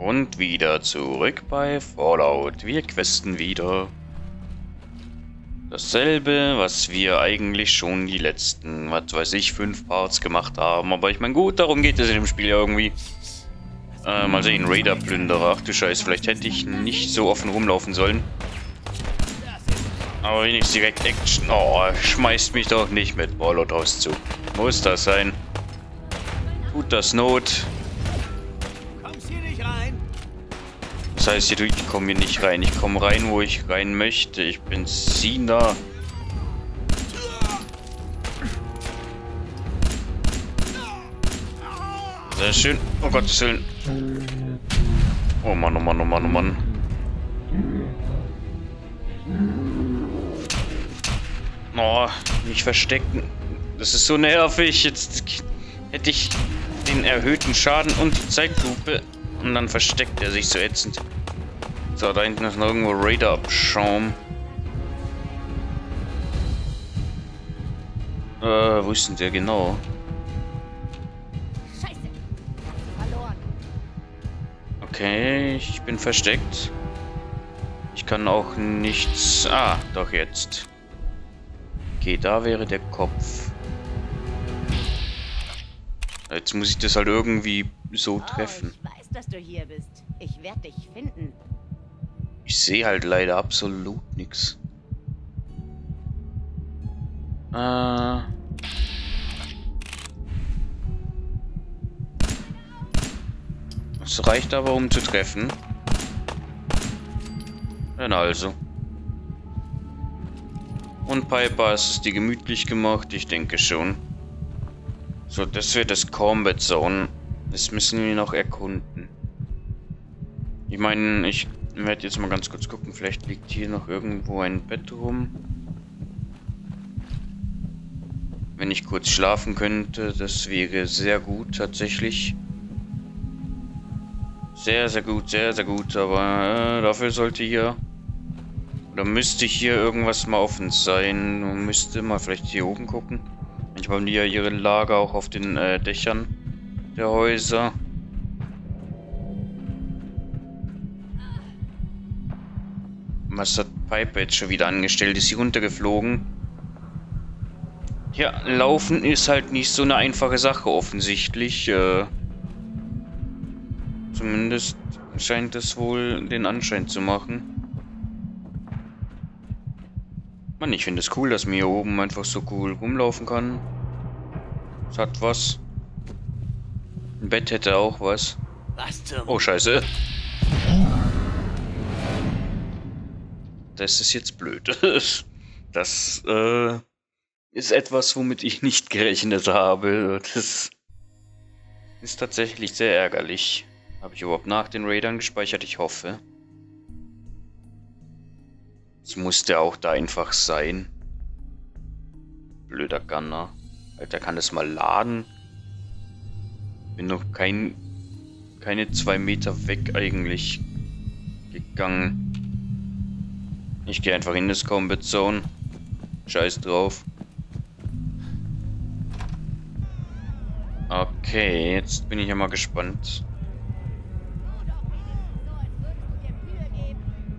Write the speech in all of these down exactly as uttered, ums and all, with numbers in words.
Und wieder zurück bei Fallout. Wir questen wieder. Dasselbe, was wir eigentlich schon die letzten, was weiß ich, fünf Parts gemacht haben. Aber ich meine, gut, darum geht es in dem Spiel ja irgendwie. Äh, mal sehen, Raider-Plünderer. Ach du Scheiße, vielleicht hätte ich nicht so offen rumlaufen sollen. Aber wenigstens direkt Action. Oh, schmeißt mich doch nicht mit Fallout-Auszug. Muss das sein? Tut das Not? Das heißt, ich komme hier nicht rein. Ich komme rein, wo ich rein möchte. Ich bin Cena. Sehr schön. Oh Gottes Willen. Oh Mann, oh Mann, oh Mann, oh Mann. Oh, mich verstecken. Das ist so nervig. Jetzt hätte ich den erhöhten Schaden und die Zeitlupe. Und dann versteckt er sich so ätzend. So, da hinten ist noch irgendwo Radar-Abschaum. Äh, wo ist denn der genau? Scheiße. Verloren. Okay, ich bin versteckt. Ich kann auch nichts... Ah, doch jetzt. Okay, da wäre der Kopf. Jetzt muss ich das halt irgendwie so treffen. Oh, ich weiß, dass du hier bist. Ich werde dich finden. Ich sehe halt leider absolut nichts. Äh. Das reicht aber, um zu treffen. Dann also. Und Piper, ist es dir gemütlich gemacht? Ich denke schon. So, das wird das Combat Zone. Das müssen wir noch erkunden. Ich meine, ich werde jetzt mal ganz kurz gucken. Vielleicht liegt hier noch irgendwo ein Bett rum. Wenn ich kurz schlafen könnte, das wäre sehr gut tatsächlich. Sehr, sehr gut, sehr, sehr gut. Aber äh, dafür sollte hier... Oder müsste hier irgendwas mal offen sein. Man müsste mal vielleicht hier oben gucken. Manchmal haben die ja ihre Lager auch auf den äh, Dächern der Häuser. Was hat Piper jetzt schon wieder angestellt? Ist sie runtergeflogen? Ja, laufen ist halt nicht so eine einfache Sache offensichtlich. Äh, zumindest scheint es wohl den Anschein zu machen. Mann, ich finde es cool, dass man hier oben einfach so cool rumlaufen kann. Es hat was. Ein Bett hätte auch was. Oh, scheiße. Das ist jetzt blöd. Das äh, ist etwas, womit ich nicht gerechnet habe. Das ist tatsächlich sehr ärgerlich. Habe ich überhaupt nach den Raidern gespeichert? Ich hoffe. Das muss der auch da einfach sein. Blöder Gunner. Alter, kann das mal laden? Bin noch kein, keine zwei Meter weg eigentlich gegangen. Ich gehe einfach in das Combat Zone. Scheiß drauf. Okay, jetzt bin ich ja mal gespannt.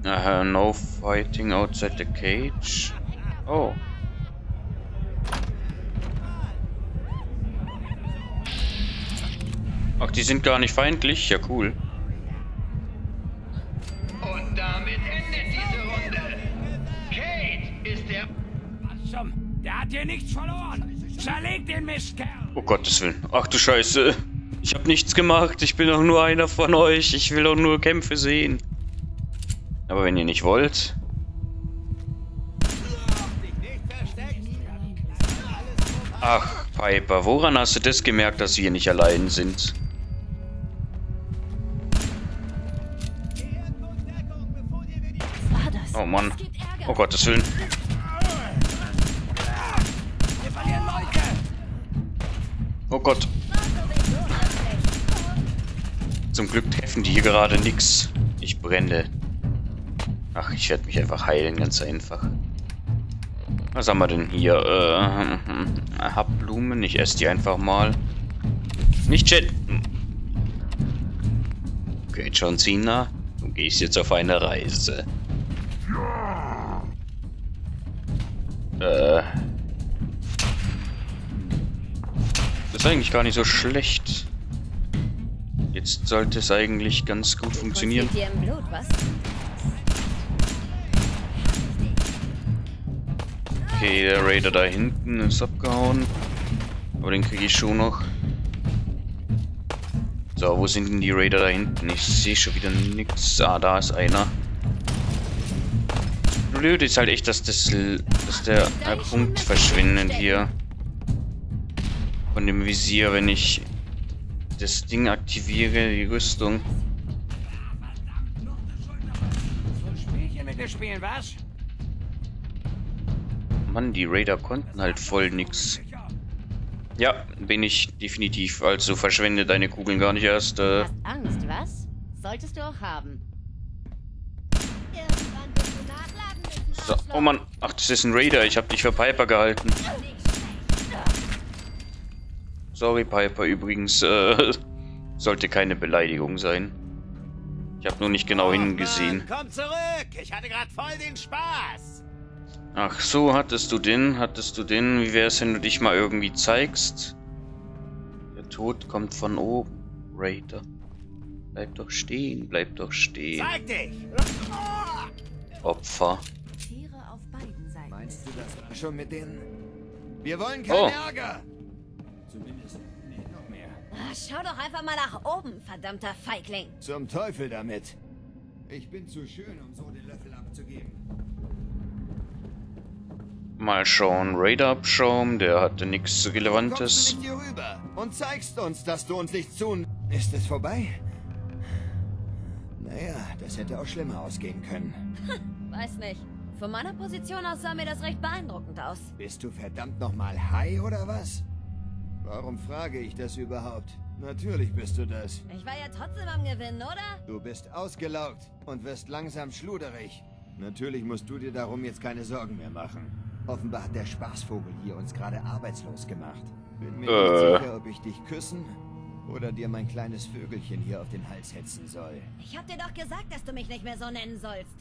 Uh, no fighting outside the cage. Oh. Ach, die sind gar nicht feindlich. Ja, cool. Und damit endet diese Runde. Kate ist der... Der hat hier nichts verloren. Zerleg den Mistkerl. Oh Gottes Willen. Ach du Scheiße. Ich hab nichts gemacht. Ich bin doch nur einer von euch. Ich will doch nur Kämpfe sehen. Aber wenn ihr nicht wollt... Ach, Piper, woran hast du das gemerkt, dass wir nicht allein sind? Oh Mann. Oh Gottes Willen. Oh Gott. Zum Glück treffen die hier gerade nichts. Ich brenne. Ach, ich werde mich einfach heilen, ganz einfach. Was haben wir denn hier? Äh, hab Blumen, ich esse die einfach mal. Nicht shit! Okay, John Cena, du gehst jetzt auf eine Reise. Äh. Das ist eigentlich gar nicht so schlecht. Jetzt sollte es eigentlich ganz gut funktionieren. Okay, der Raider da hinten ist abgehauen. Aber den kriege ich schon noch. So, wo sind denn die Raider da hinten? Ich sehe schon wieder nichts. Ah, da ist einer. Blöd ist halt echt, dass, das, dass der Punkt verschwindet hier. Von dem Visier, wenn ich das Ding aktiviere, die Rüstung. Mann, die Raider konnten halt voll nix. Ja, bin ich definitiv. Also verschwende deine Kugeln gar nicht erst. Äh. Hast Angst, was? Solltest du auch haben. So, oh Mann. Ach, das ist ein Raider. Ich hab dich für Piper gehalten. Sorry, Piper. Übrigens, äh, sollte keine Beleidigung sein. Ich habe nur nicht genau hingesehen. Komm zurück! Ich hatte gerade voll den Spaß! Ach so, hattest du den, hattest du den. Wie wär's, wenn du dich mal irgendwie zeigst? Der Tod kommt von oben, Raider. Bleib doch stehen, bleib doch stehen. Zeig dich! Opfer. Tiere auf beiden Seiten. Meinst du das schon mit denen? Wir wollen keinen oh. Ärger! Zumindest nicht noch mehr. Ach, schau doch einfach mal nach oben, verdammter Feigling. Zum Teufel damit. Ich bin zu schön, um so den Löffel abzugeben. Mal schauen, Radar-Abschaum, der hatte nichts Relevantes. Kommst du nicht hier rüber und zeigst uns, dass du uns nichts tun. Ist es vorbei? Naja, das hätte auch schlimmer ausgehen können. Weiß nicht. Von meiner Position aus sah mir das recht beeindruckend aus. Bist du verdammt nochmal high oder was? Warum frage ich das überhaupt? Natürlich bist du das. Ich war ja trotzdem am Gewinnen, oder? Du bist ausgelaugt und wirst langsam schluderig. Natürlich musst du dir darum jetzt keine Sorgen mehr machen. Offenbar hat der Spaßvogel hier uns gerade arbeitslos gemacht. Bin mir äh. nicht sicher, ob ich dich küssen oder dir mein kleines Vögelchen hier auf den Hals hetzen soll. Ich hab dir doch gesagt, dass du mich nicht mehr so nennen sollst.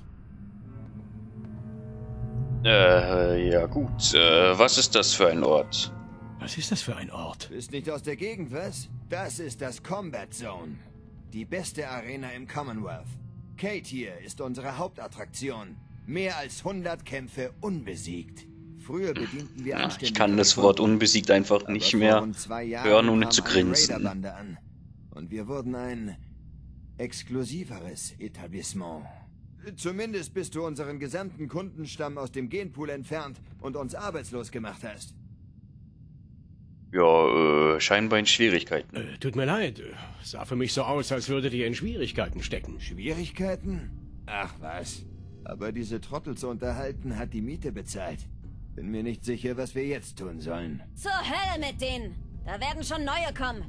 Äh, ja gut. Äh, was ist das für ein Ort? Was ist das für ein Ort? Du bist nicht aus der Gegend, was? Das ist das Combat Zone. Die beste Arena im Commonwealth. Kate hier ist unsere Hauptattraktion. Mehr als hundert Kämpfe unbesiegt. Früher bedienten wir ja, ich kann das Wort unbesiegt einfach nicht mehr hören, ohne zu grinsen. An. Und wir wurden ein exklusiveres Etablissement. Zumindest bis du unseren gesamten Kundenstamm aus dem Genpool entfernt und uns arbeitslos gemacht hast. Ja, äh, scheinbar in Schwierigkeiten. Äh, tut mir leid. Sah für mich so aus, als würdet ihr in Schwierigkeiten stecken. Schwierigkeiten? Ach was. Aber diese Trottel zu unterhalten, hat die Miete bezahlt. Bin mir nicht sicher, was wir jetzt tun sollen. Zur Hölle mit denen! Da werden schon neue kommen.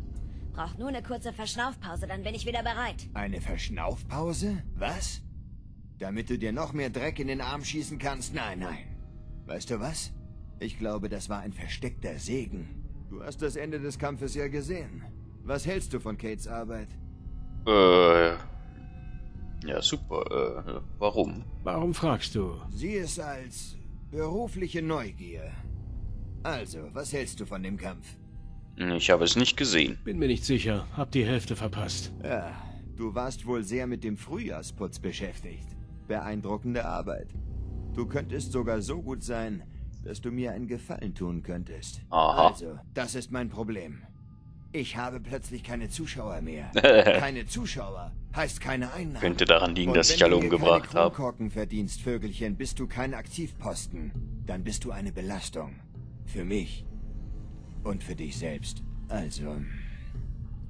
Braucht nur eine kurze Verschnaufpause, dann bin ich wieder bereit. Eine Verschnaufpause? Was? Damit du dir noch mehr Dreck in den Arm schießen kannst? Nein, nein. Weißt du was? Ich glaube, das war ein versteckter Segen. Du hast das Ende des Kampfes ja gesehen. Was hältst du von Kates Arbeit? Äh... Ja, super. Äh, warum? Warum fragst du? Sieh es als berufliche Neugier. Also, was hältst du von dem Kampf? Ich habe es nicht gesehen. Bin mir nicht sicher. Hab die Hälfte verpasst. Ja, du warst wohl sehr mit dem Frühjahrsputz beschäftigt. Beeindruckende Arbeit. Du könntest sogar so gut sein, dass du mir einen Gefallen tun könntest. Aha. Also, das ist mein Problem. Ich habe plötzlich keine Zuschauer mehr. Keine Zuschauer heißt keine Einnahmen. Könnte daran liegen, dass ich alle umgebracht habe. Wenn du keine Kronkorken verdienst, Vögelchen, bist du kein Aktivposten. Dann bist du eine Belastung. Für mich. Und für dich selbst. Also,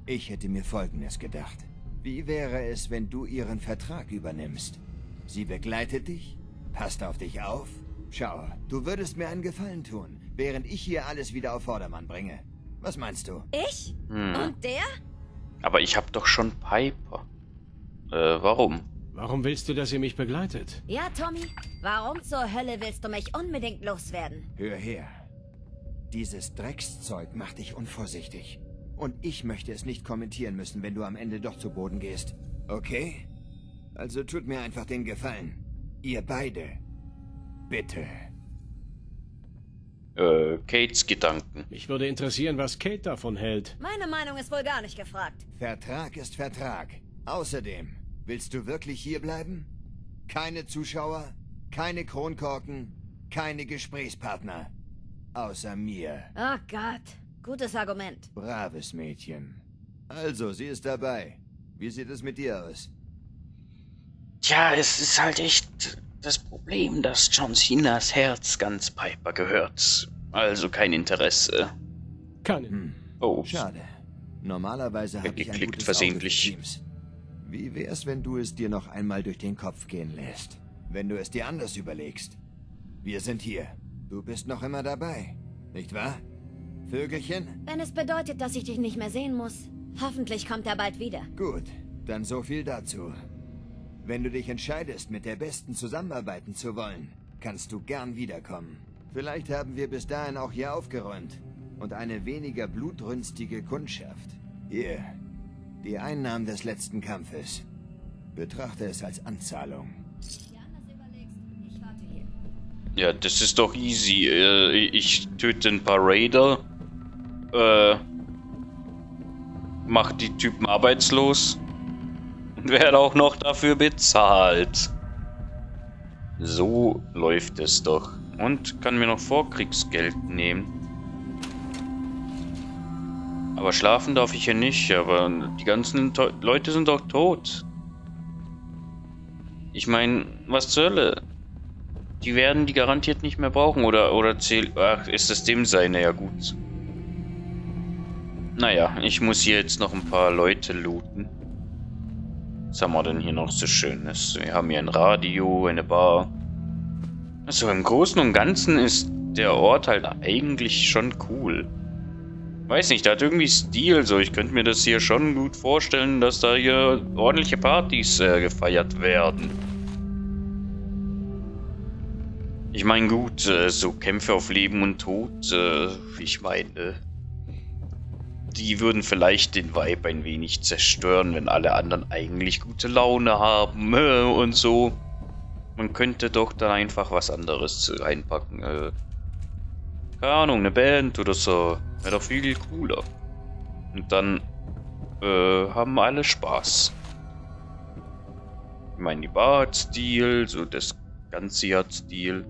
ich hätte mir Folgendes gedacht. Wie wäre es, wenn du ihren Vertrag übernimmst? Sie begleitet dich, passt auf dich auf. Schau, du würdest mir einen Gefallen tun, während ich hier alles wieder auf Vordermann bringe. Was meinst du? Ich? Hm. Und der? Aber ich hab doch schon Piper. Äh, warum? Warum willst du, dass ihr mich begleitet? Ja, Tommy. Warum zur Hölle willst du mich unbedingt loswerden? Hör her. Dieses Dreckszeug macht dich unvorsichtig. Und ich möchte es nicht kommentieren müssen, wenn du am Ende doch zu Boden gehst. Okay? Also tut mir einfach den Gefallen. Ihr beide. Bitte. Äh, Kates Gedanken. Mich würde interessieren, was Kate davon hält. Meine Meinung ist wohl gar nicht gefragt. Vertrag ist Vertrag. Außerdem, willst du wirklich hierbleiben? Keine Zuschauer, keine Kronkorken, keine Gesprächspartner. Außer mir. Ach Gott, gutes Argument. Braves Mädchen. Also, sie ist dabei. Wie sieht es mit dir aus? Tja, es ist halt echt das Problem, dass John Cenas Herz ganz Piper gehört. Also kein Interesse. Kein. Hm. Oh. Schade. Normalerweise habe ich ein gutes versehentlich. Wie wär's, wenn du es dir noch einmal durch den Kopf gehen lässt? Wenn du es dir anders überlegst. Wir sind hier. Du bist noch immer dabei. Nicht wahr? Vögelchen? Wenn es bedeutet, dass ich dich nicht mehr sehen muss. Hoffentlich kommt er bald wieder. Gut, dann so viel dazu. Wenn du dich entscheidest, mit der Besten zusammenarbeiten zu wollen, kannst du gern wiederkommen. Vielleicht haben wir bis dahin auch hier aufgeräumt und eine weniger blutrünstige Kundschaft. Hier, die Einnahmen des letzten Kampfes. Betrachte es als Anzahlung. Ja, das ist doch easy. Ich töte ein paar Raider, äh, mach die Typen arbeitslos. Werde auch noch dafür bezahlt. So läuft es doch. Und kann mir noch Vorkriegsgeld nehmen. Aber schlafen darf ich hier nicht. Aber die ganzen to- Leute sind doch tot. Ich meine, was zur Hölle? Die werden die garantiert nicht mehr brauchen. Oder, oder zählt. Ach, ist das dem seine? Ja, gut. Naja, ich muss hier jetzt noch ein paar Leute looten. Was haben wir denn hier noch so Schönes? Wir haben hier ein Radio, eine Bar. Also im Großen und Ganzen ist der Ort halt eigentlich schon cool. Weiß nicht, da hat irgendwie Stil so. Ich könnte mir das hier schon gut vorstellen, dass da hier ordentliche Partys äh, gefeiert werden. Ich meine gut, äh, so Kämpfe auf Leben und Tod, äh, ich meine... Die würden vielleicht den Vibe ein wenig zerstören, wenn alle anderen eigentlich gute Laune haben äh, und so. Man könnte doch dann einfach was anderes reinpacken. Äh, keine Ahnung, eine Band oder so. Wäre doch viel cooler. Und dann äh, haben alle Spaß. Ich meine, die Bar hat Stil, so das Ganze hat Stil.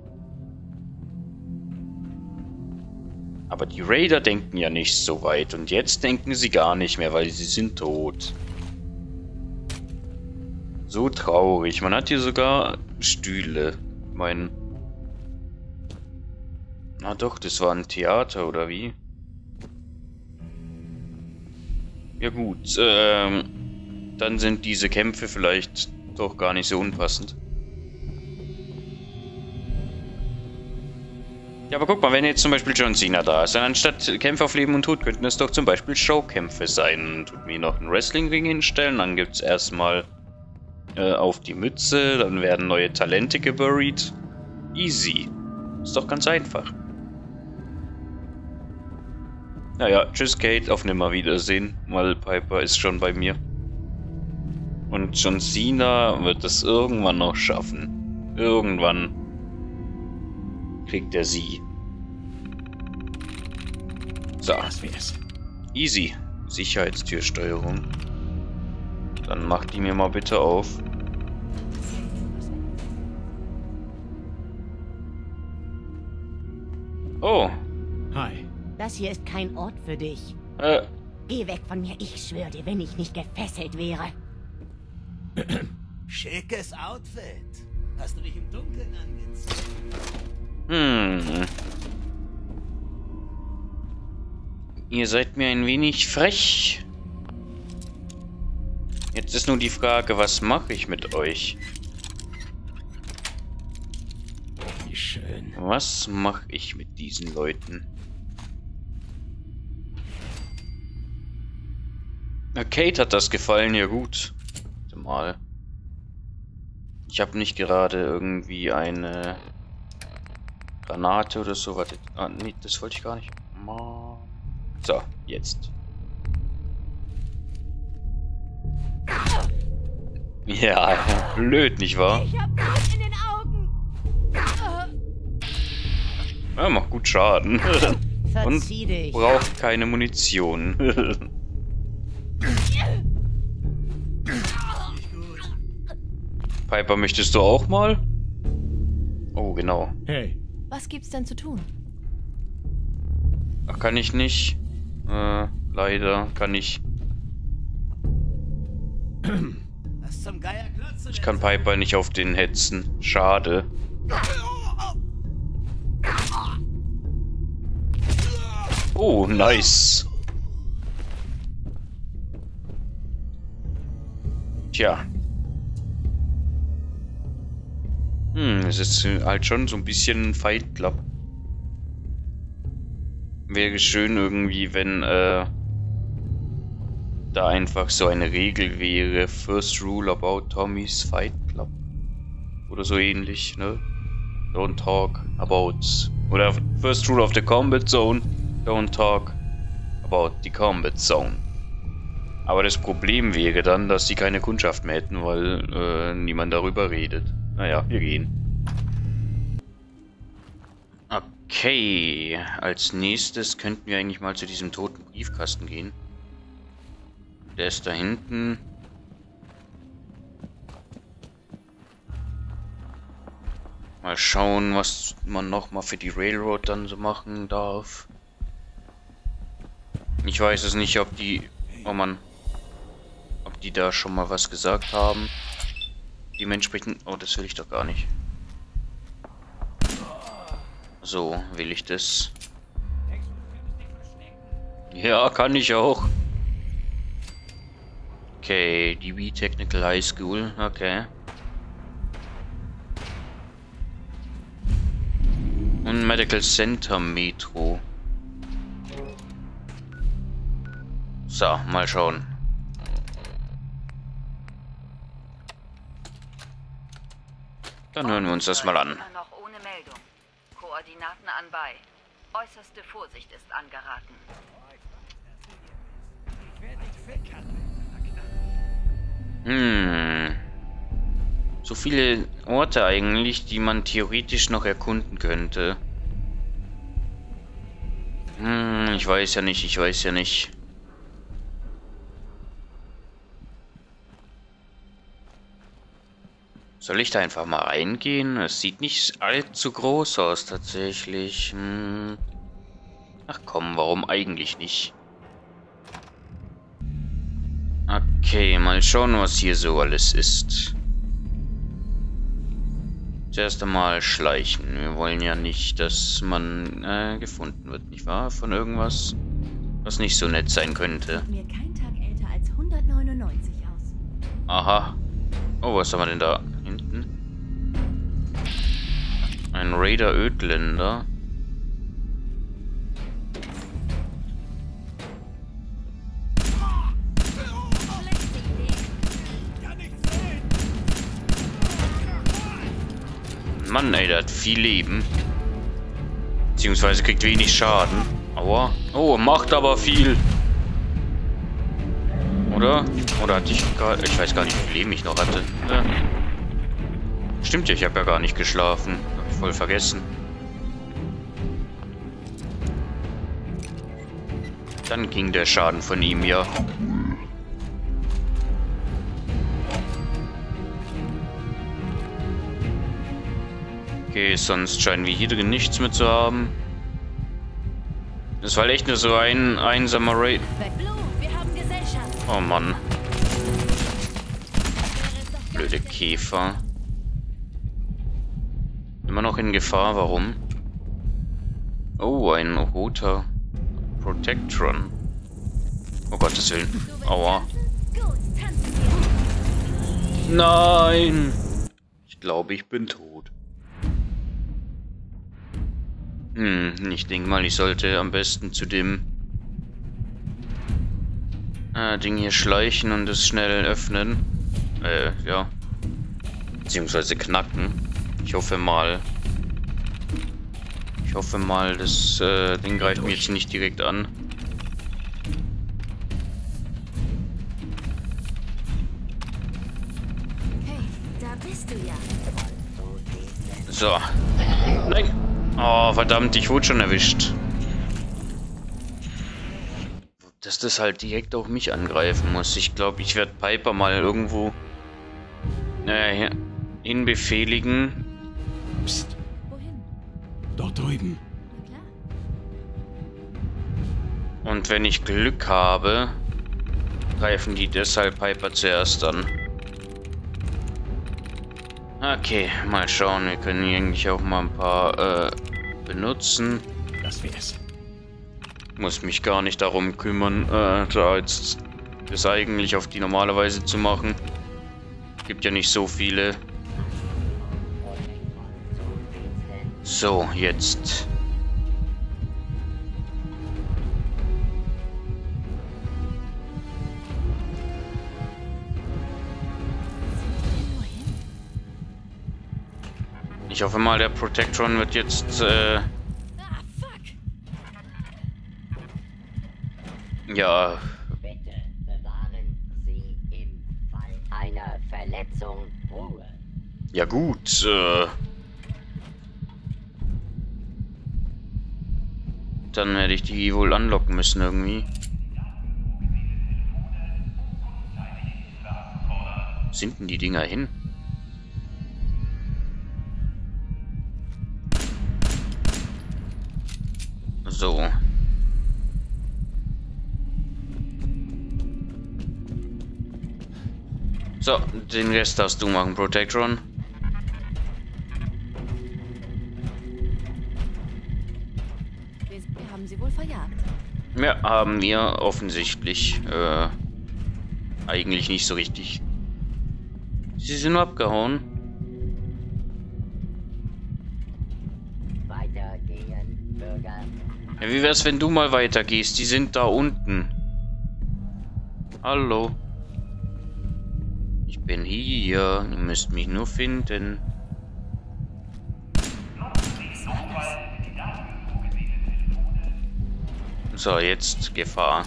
Aber die Raider denken ja nicht so weit. Und jetzt denken sie gar nicht mehr, weil sie sind tot. So traurig. Man hat hier sogar Stühle. Ich meine... Na doch, das war ein Theater, oder wie? Ja gut, ähm... Dann sind diese Kämpfe vielleicht doch gar nicht so unpassend. Ja, aber guck mal, wenn jetzt zum Beispiel John Cena da ist, dann anstatt Kämpfe auf Leben und Tod könnten es doch zum Beispiel Showkämpfe sein. Tut mir noch einen Wrestling-Ring hinstellen, dann gibt's erstmal äh, auf die Mütze, dann werden neue Talente geburied. Easy. Ist doch ganz einfach. Naja, tschüss Kate, auf Nimmerwiedersehen, weil Piper ist schon bei mir. Und John Cena wird das irgendwann noch schaffen. Irgendwann. Kriegt er sie. So. Easy. Sicherheitstürsteuerung. Dann mach die mir mal bitte auf. Oh. Hi. Das hier ist kein Ort für dich. Äh. Geh weg von mir, ich schwöre dir, wenn ich nicht gefesselt wäre. Schickes Outfit. Hast du dich im Dunkeln angezogen? Hm. Ihr seid mir ein wenig frech. Jetzt ist nur die Frage, was mache ich mit euch? Wie schön. Was mache ich mit diesen Leuten? Na, Kate hat das gefallen, ja gut. Warte mal. Ich habe nicht gerade irgendwie eine... Granate oder so, warte. Ah, nee, das wollte ich gar nicht. So, jetzt. Ja, blöd, nicht wahr? Ich hab Blut in den Augen. Ja, macht gut Schaden. Und braucht keine Munition. Piper, möchtest du auch mal? Oh, genau. Hey. Was gibt's denn zu tun? Ach, kann ich nicht. Äh, leider kann ich. Was zum Geier glotzt du denn? Ich kann Piper nicht auf den hetzen. Schade. Oh, nice. Tja. Hm, es ist halt schon so ein bisschen ein Fight Club. Wäre schön irgendwie, wenn äh, da einfach so eine Regel wäre. First rule about Tommy's Fight Club. Oder so ähnlich, ne? Don't talk about... Oder first rule of the Combat Zone. Don't talk about the Combat Zone. Aber das Problem wäre dann, dass sie keine Kundschaft mehr hätten, weil äh, niemand darüber redet. Naja, wir gehen. Okay, als nächstes könnten wir eigentlich mal zu diesem toten Briefkasten gehen. Der ist da hinten. Mal schauen, was man nochmal für die Railroad dann so machen darf. Ich weiß es nicht, ob die... Oh Mann. Ob die da schon mal was gesagt haben. Dementsprechend... Oh, das will ich doch gar nicht. So, will ich das. Ja, kann ich auch. Okay, D B Technical High School. Okay. Und Medical Center Metro. So, mal schauen. Dann hören wir uns das mal an. Koordinaten anbei. Äußerste Vorsicht ist angeraten. Hm. So viele Orte eigentlich, die man theoretisch noch erkunden könnte. Hm, ich weiß ja nicht, ich weiß ja nicht. Soll ich da einfach mal reingehen? Es sieht nicht allzu groß aus, tatsächlich. Hm. Ach komm, warum eigentlich nicht? Okay, mal schauen, was hier so alles ist. Zuerst einmal schleichen. Wir wollen ja nicht, dass man äh, gefunden wird, nicht wahr? Von irgendwas, was nicht so nett sein könnte. Mir kein Tag älter als hundertneunundneunzig aus. Aha. Oh, was haben wir denn da? Ein Raider Ödländer. Mann, ey, der hat viel Leben. Beziehungsweise kriegt wenig Schaden. Aua. Oh, macht aber viel. Oder? Oder hatte ich gar... Ich weiß gar nicht, wie viel Leben ich noch hatte. Ja. Stimmt ja, ich habe ja gar nicht geschlafen. Hab ich voll vergessen. Dann ging der Schaden von ihm ja. Okay, sonst scheinen wir hier drin nichts mehr zu haben. Das war echt nur so ein einsamer Raid. Oh Mann. Blöde Käfer. Immer noch in Gefahr, warum? Oh, ein roter Protectron. Oh Gottes Willen. Aua. Nein! Ich glaube, ich bin tot. Hm, ich denke mal, ich sollte am besten zu dem äh, Ding hier schleichen und es schnell öffnen. Äh, ja. Beziehungsweise knacken. Ich hoffe mal, ich hoffe mal, das äh, Ding greift mich jetzt nicht direkt an. Da bist du ja. So. Nein. Oh, verdammt, ich wurde schon erwischt. Dass das halt direkt auch mich angreifen muss. Ich glaube, ich werde Piper mal irgendwo äh, hinbefehligen. Psst. Wohin? Dort drüben. Und wenn ich Glück habe, greifen die deshalb Piper zuerst an. Okay, mal schauen. Wir können hier eigentlich auch mal ein paar äh, benutzen. Das wär's. Muss mich gar nicht darum kümmern, äh, da jetzt das eigentlich auf die normale Weise zu machen. Gibt ja nicht so viele. So, jetzt. Ich hoffe mal, der Protectron wird jetzt, äh, ja. Bitte bewahren Sie im Fall einer Verletzung Ruhe. Ja gut, äh. Dann werde ich die wohl anlocken müssen irgendwie. Wo sind denn die Dinger hin? So. So, den Rest darfst du machen, Protectron. Wir haben sie wohl verjagt. Ja, haben wir offensichtlich. Äh, eigentlich nicht so richtig. Sie sind nur abgehauen. Weitergehen, Bürger. Ja, wie wär's, wenn du mal weitergehst? Die sind da unten. Hallo. Ich bin hier. Ihr müsst mich nur finden. So, jetzt Gefahr.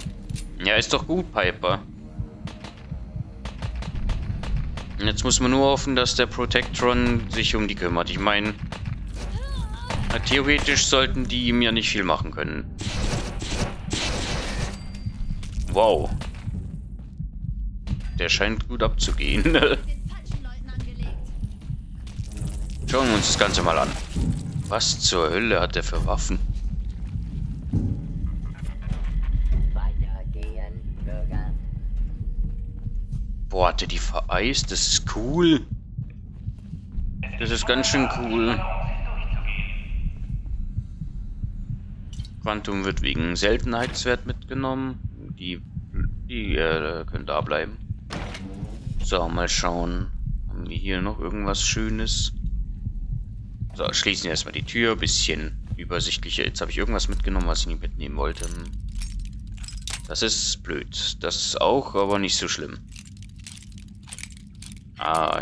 Ja, ist doch gut, Piper. Jetzt muss man nur hoffen, dass der Protectron sich um die kümmert. Ich meine... Theoretisch sollten die ihm ja nicht viel machen können. Wow. Der scheint gut abzugehen. Schauen wir uns das Ganze mal an. Was zur Hölle hat der für Waffen? Boah, hat er die vereist? Das ist cool. Das ist ganz schön cool. Quantum wird wegen Seltenheitswert mitgenommen. Die, die äh, können da bleiben. So, mal schauen. Haben wir hier noch irgendwas Schönes? So, schließen wir erstmal die Tür. Bisschen übersichtlicher. Jetzt habe ich irgendwas mitgenommen, was ich nicht mitnehmen wollte. Das ist blöd. Das auch, aber nicht so schlimm. Ah,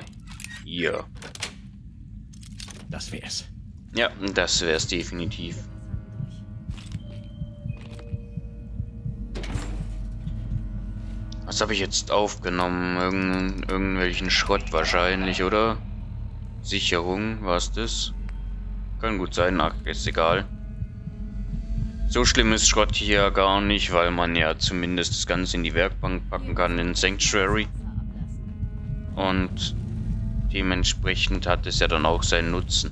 hier. Das wär's. Ja, das wär's definitiv. Was habe ich jetzt aufgenommen? Irgend, irgendwelchen Schrott wahrscheinlich, oder? Sicherung, was das? Kann gut sein, ach, ist egal. So schlimm ist Schrott hier gar nicht, weil man ja zumindest das Ganze in die Werkbank packen kann, in Sanctuary. Und dementsprechend hat es ja dann auch seinen Nutzen.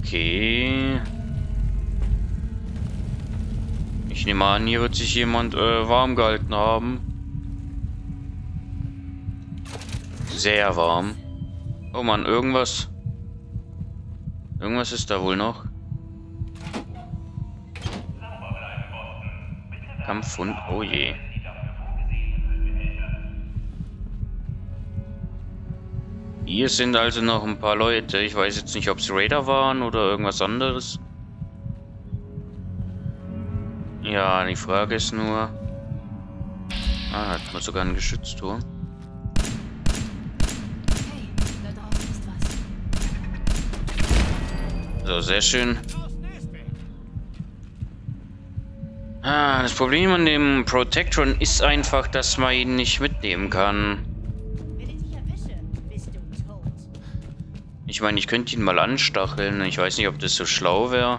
Okay... Ich nehme an, hier wird sich jemand äh, warm gehalten haben. Sehr warm. Oh Mann, irgendwas. Irgendwas ist da wohl noch. Kampfhund, oh je. Hier sind also noch ein paar Leute. Ich weiß jetzt nicht, ob es Raider waren oder irgendwas anderes. Ja, die Frage ist nur... Ah, hat man sogar einen Geschützturm. Hey, da draußen ist was. So, sehr schön. Ah, das Problem an dem Protectron ist einfach, dass man ihn nicht mitnehmen kann. Ich meine, ich könnte ihn mal anstacheln. Ich weiß nicht, ob das so schlau wäre.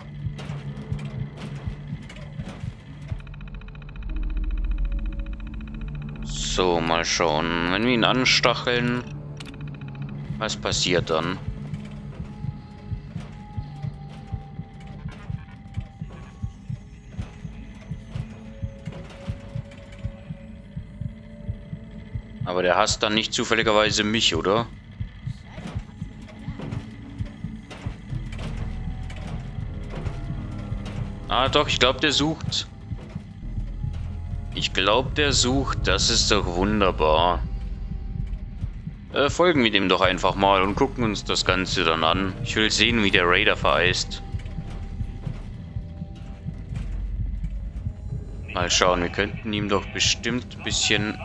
So, mal schauen. Wenn wir ihn anstacheln, was passiert dann? Aber der hasst dann nicht zufälligerweise mich, oder? Ah doch, ich glaube, der sucht. Ich glaube, der sucht. Das ist doch wunderbar. Äh, folgen wir dem doch einfach mal und gucken uns das Ganze dann an. Ich will sehen, wie der Raider vereist. Mal schauen, wir könnten ihm doch bestimmt ein bisschen...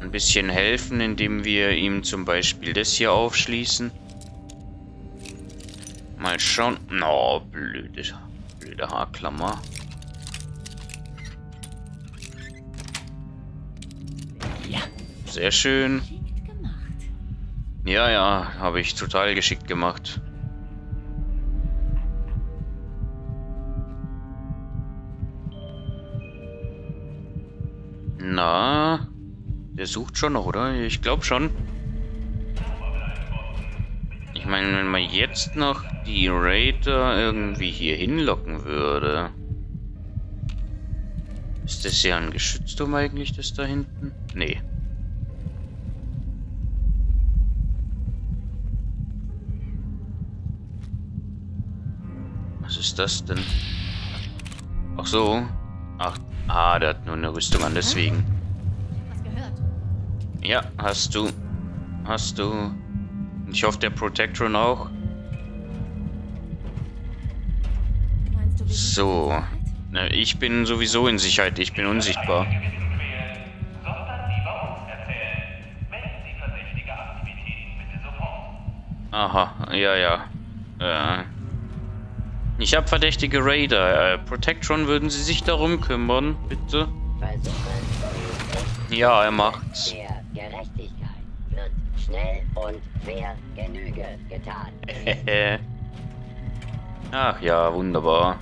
ein bisschen helfen, indem wir ihm zum Beispiel das hier aufschließen. Mal schauen. No, blöde, blöde Haarklammer. Ja. Sehr schön. Ja, ja, habe ich total geschickt gemacht. Na, der sucht schon noch, oder? Ich glaube schon. Ich meine, wenn man jetzt noch die Raider irgendwie hier hinlocken würde. Ist das ja ein Geschützturm eigentlich, das da hinten? Nee. Was ist das denn? Ach so. Ach, ah, der hat nur eine Rüstung an, deswegen. Ja, hast du. Hast du. Ich hoffe, der Protectron auch. So. Ich bin sowieso in Sicherheit. Ich bin unsichtbar. Aha. Ja, ja. Äh. Ich habe verdächtige Raider. Äh, Protectron, würden Sie sich darum kümmern, bitte? Ja, er macht's. Schnell und fair Genüge getan. Ach ja, wunderbar.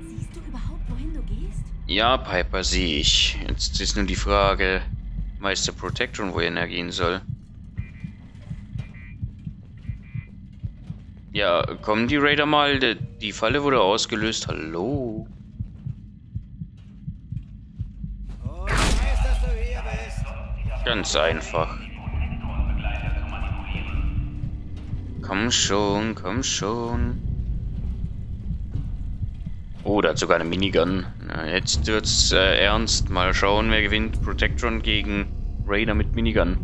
Siehst du überhaupt, wohin du gehst? Ja, Piper, sehe ich. Jetzt ist nur die Frage, weiß der Protector, wohin er gehen soll. Ja, kommen die Raider mal. Die Falle wurde ausgelöst. Hallo. Ganz einfach. Komm schon, komm schon. Oh, da hat sogar eine Minigun. Na, jetzt wird's äh, ernst. Mal schauen, wer gewinnt. Protectron gegen Raider mit Minigun.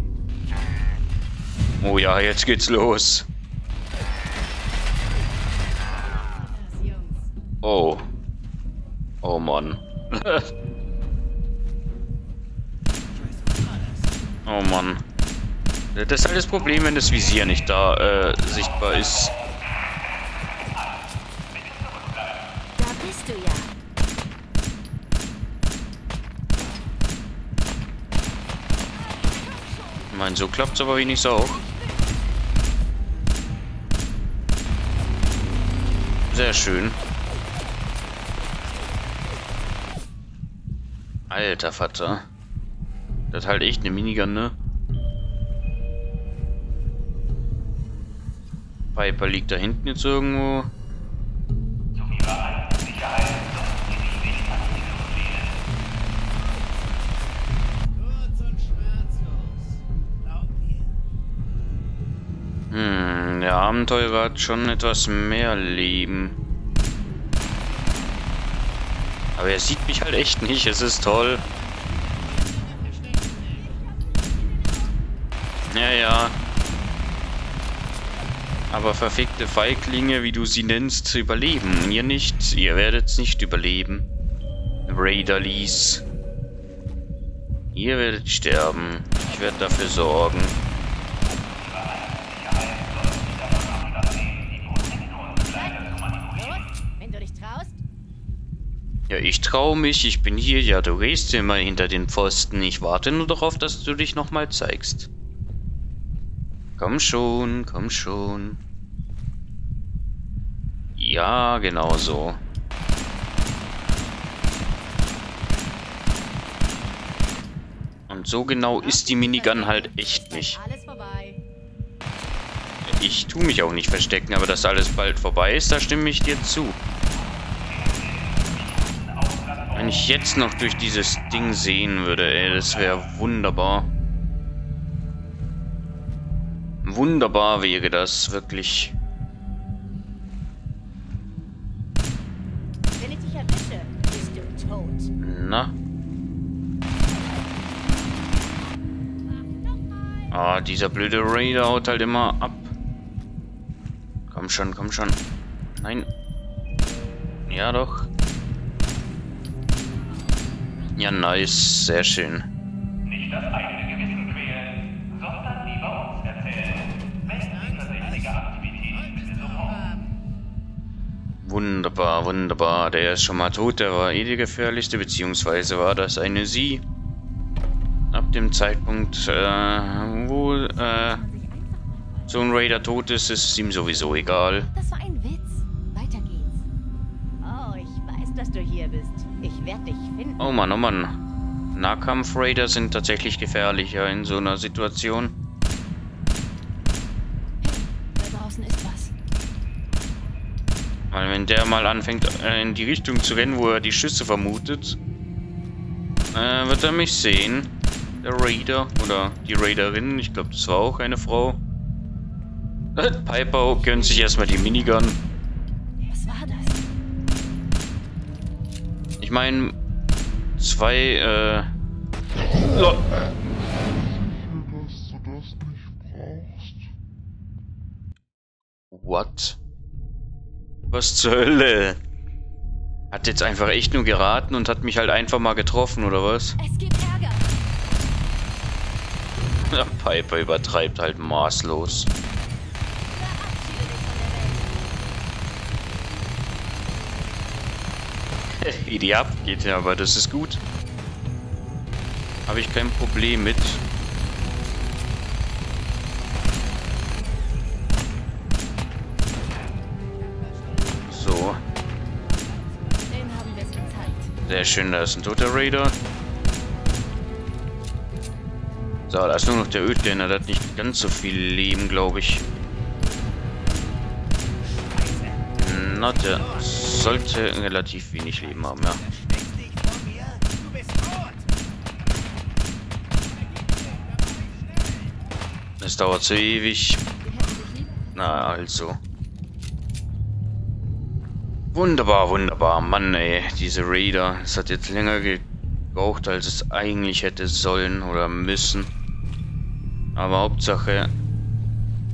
Oh ja, jetzt geht's los. Oh. Oh Mann. Oh Mann. Das ist halt das Problem, wenn das Visier nicht da äh, sichtbar ist. Da bist du ja. Ich meine, so klappt's aber wenigstens auch. Sehr schön. Alter Vater. Das ist halt echt eine Minigun, ne? Piper liegt da hinten jetzt irgendwo. Hm, der Abenteurer hat schon etwas mehr Leben. Aber er sieht mich halt echt nicht, es ist toll. Ja, ja. Aber verfickte Feiglinge, wie du sie nennst, überleben. Ihr nicht, ihr werdet's nicht überleben. Raiderlies. Ihr werdet sterben. Ich werde dafür sorgen. Ja, ich traue mich, ich bin hier. Ja, du gehst immer hinter den Pfosten. Ich warte nur darauf, dass du dich nochmal zeigst. Komm schon, komm schon. Ja, genau so. Und so genau ist die Minigun halt echt nicht. Ich tue mich auch nicht verstecken, aber dass alles bald vorbei ist, da stimme ich dir zu. Wenn ich jetzt noch durch dieses Ding sehen würde, ey, das wäre wunderbar. Wunderbar wäre das, wirklich. Wenn ich dich erwische, bist du tot. Na? Ah, dieser blöde Raider haut halt immer ab. Komm schon, komm schon. Nein. Ja, doch. Ja, nice. Sehr schön. Nicht das eigene Gewissen quälen, sondern lieber uns erzählen, welche tatsächliche Aktivität bitte so. Wunderbar, wunderbar. Der ist schon mal tot, der war eh die gefährlichste, beziehungsweise war das eine sie. Ab dem Zeitpunkt, äh, wo, äh, so ein Raider tot ist, ist es ihm sowieso egal. Das war ein Witz. Weiter geht's. Oh, ich weiß, dass du hier bist. Ich werde dich finden. Oh Mann, oh Mann. Nahkampf-Raider sind tatsächlich gefährlicher in so einer Situation. Hey, da draußen ist was. Weil wenn der mal anfängt, in die Richtung zu rennen, wo er die Schüsse vermutet, äh, wird er mich sehen. Der Raider oder die Raiderin. Ich glaube, das war auch eine Frau. Piper gönnt sich erstmal die Minigun. Was war das? Ich meine, zwei, äh... Lo dass du das nicht brauchst. What? Was zur Hölle? Hat jetzt einfach echt nur geraten und hat mich halt einfach mal getroffen, oder was? Es gibt Ärger. Ja, Piper übertreibt halt maßlos. Wie die abgeht, ja, aber das ist gut. Habe ich kein Problem mit. So. Sehr schön, da ist ein toter Raider. So, da ist nur noch der Ödländer, der hat nicht ganz so viel Leben, glaube ich. Na, der sollte relativ wenig Leben haben, ja. Das dauert so ewig. Na, also. Wunderbar, wunderbar. Mann, ey, diese Raider. Es hat jetzt länger gebraucht, als es eigentlich hätte sollen oder müssen. Aber Hauptsache...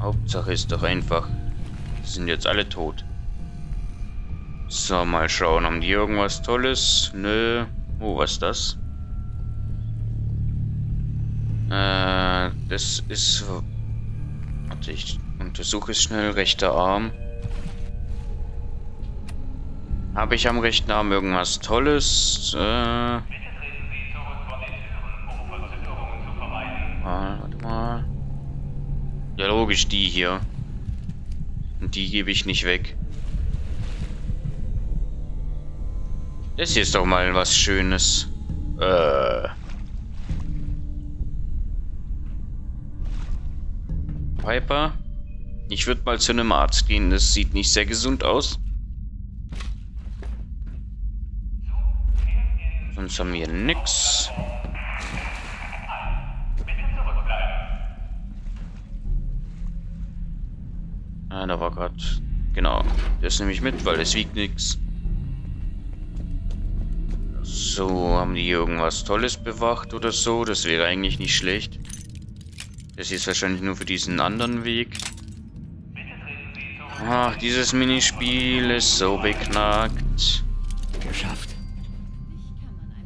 Hauptsache ist doch einfach, sind jetzt alle tot. So, mal schauen, haben die irgendwas Tolles? Nö. Oh, was ist das? Äh, das ist... Warte, ich untersuche es schnell. Rechter Arm. Habe ich am rechten Arm irgendwas Tolles? Äh... Bitte treten Sie zurück von den Türen, um Verzögerungen zu vermeiden. Warte mal. Ja, logisch, die hier. Und die gebe ich nicht weg. Das hier ist doch mal was Schönes. Äh. Piper? Ich würde mal zu einem Arzt gehen. Das sieht nicht sehr gesund aus. Sonst haben wir nix. Ah, da war gerade... Genau. Das nehme ich mit, weil es wiegt nichts. So, haben die hier irgendwas Tolles bewacht oder so? Das wäre eigentlich nicht schlecht. Das ist wahrscheinlich nur für diesen anderen Weg. Ach, dieses Minispiel ist so beknackt. Geschafft.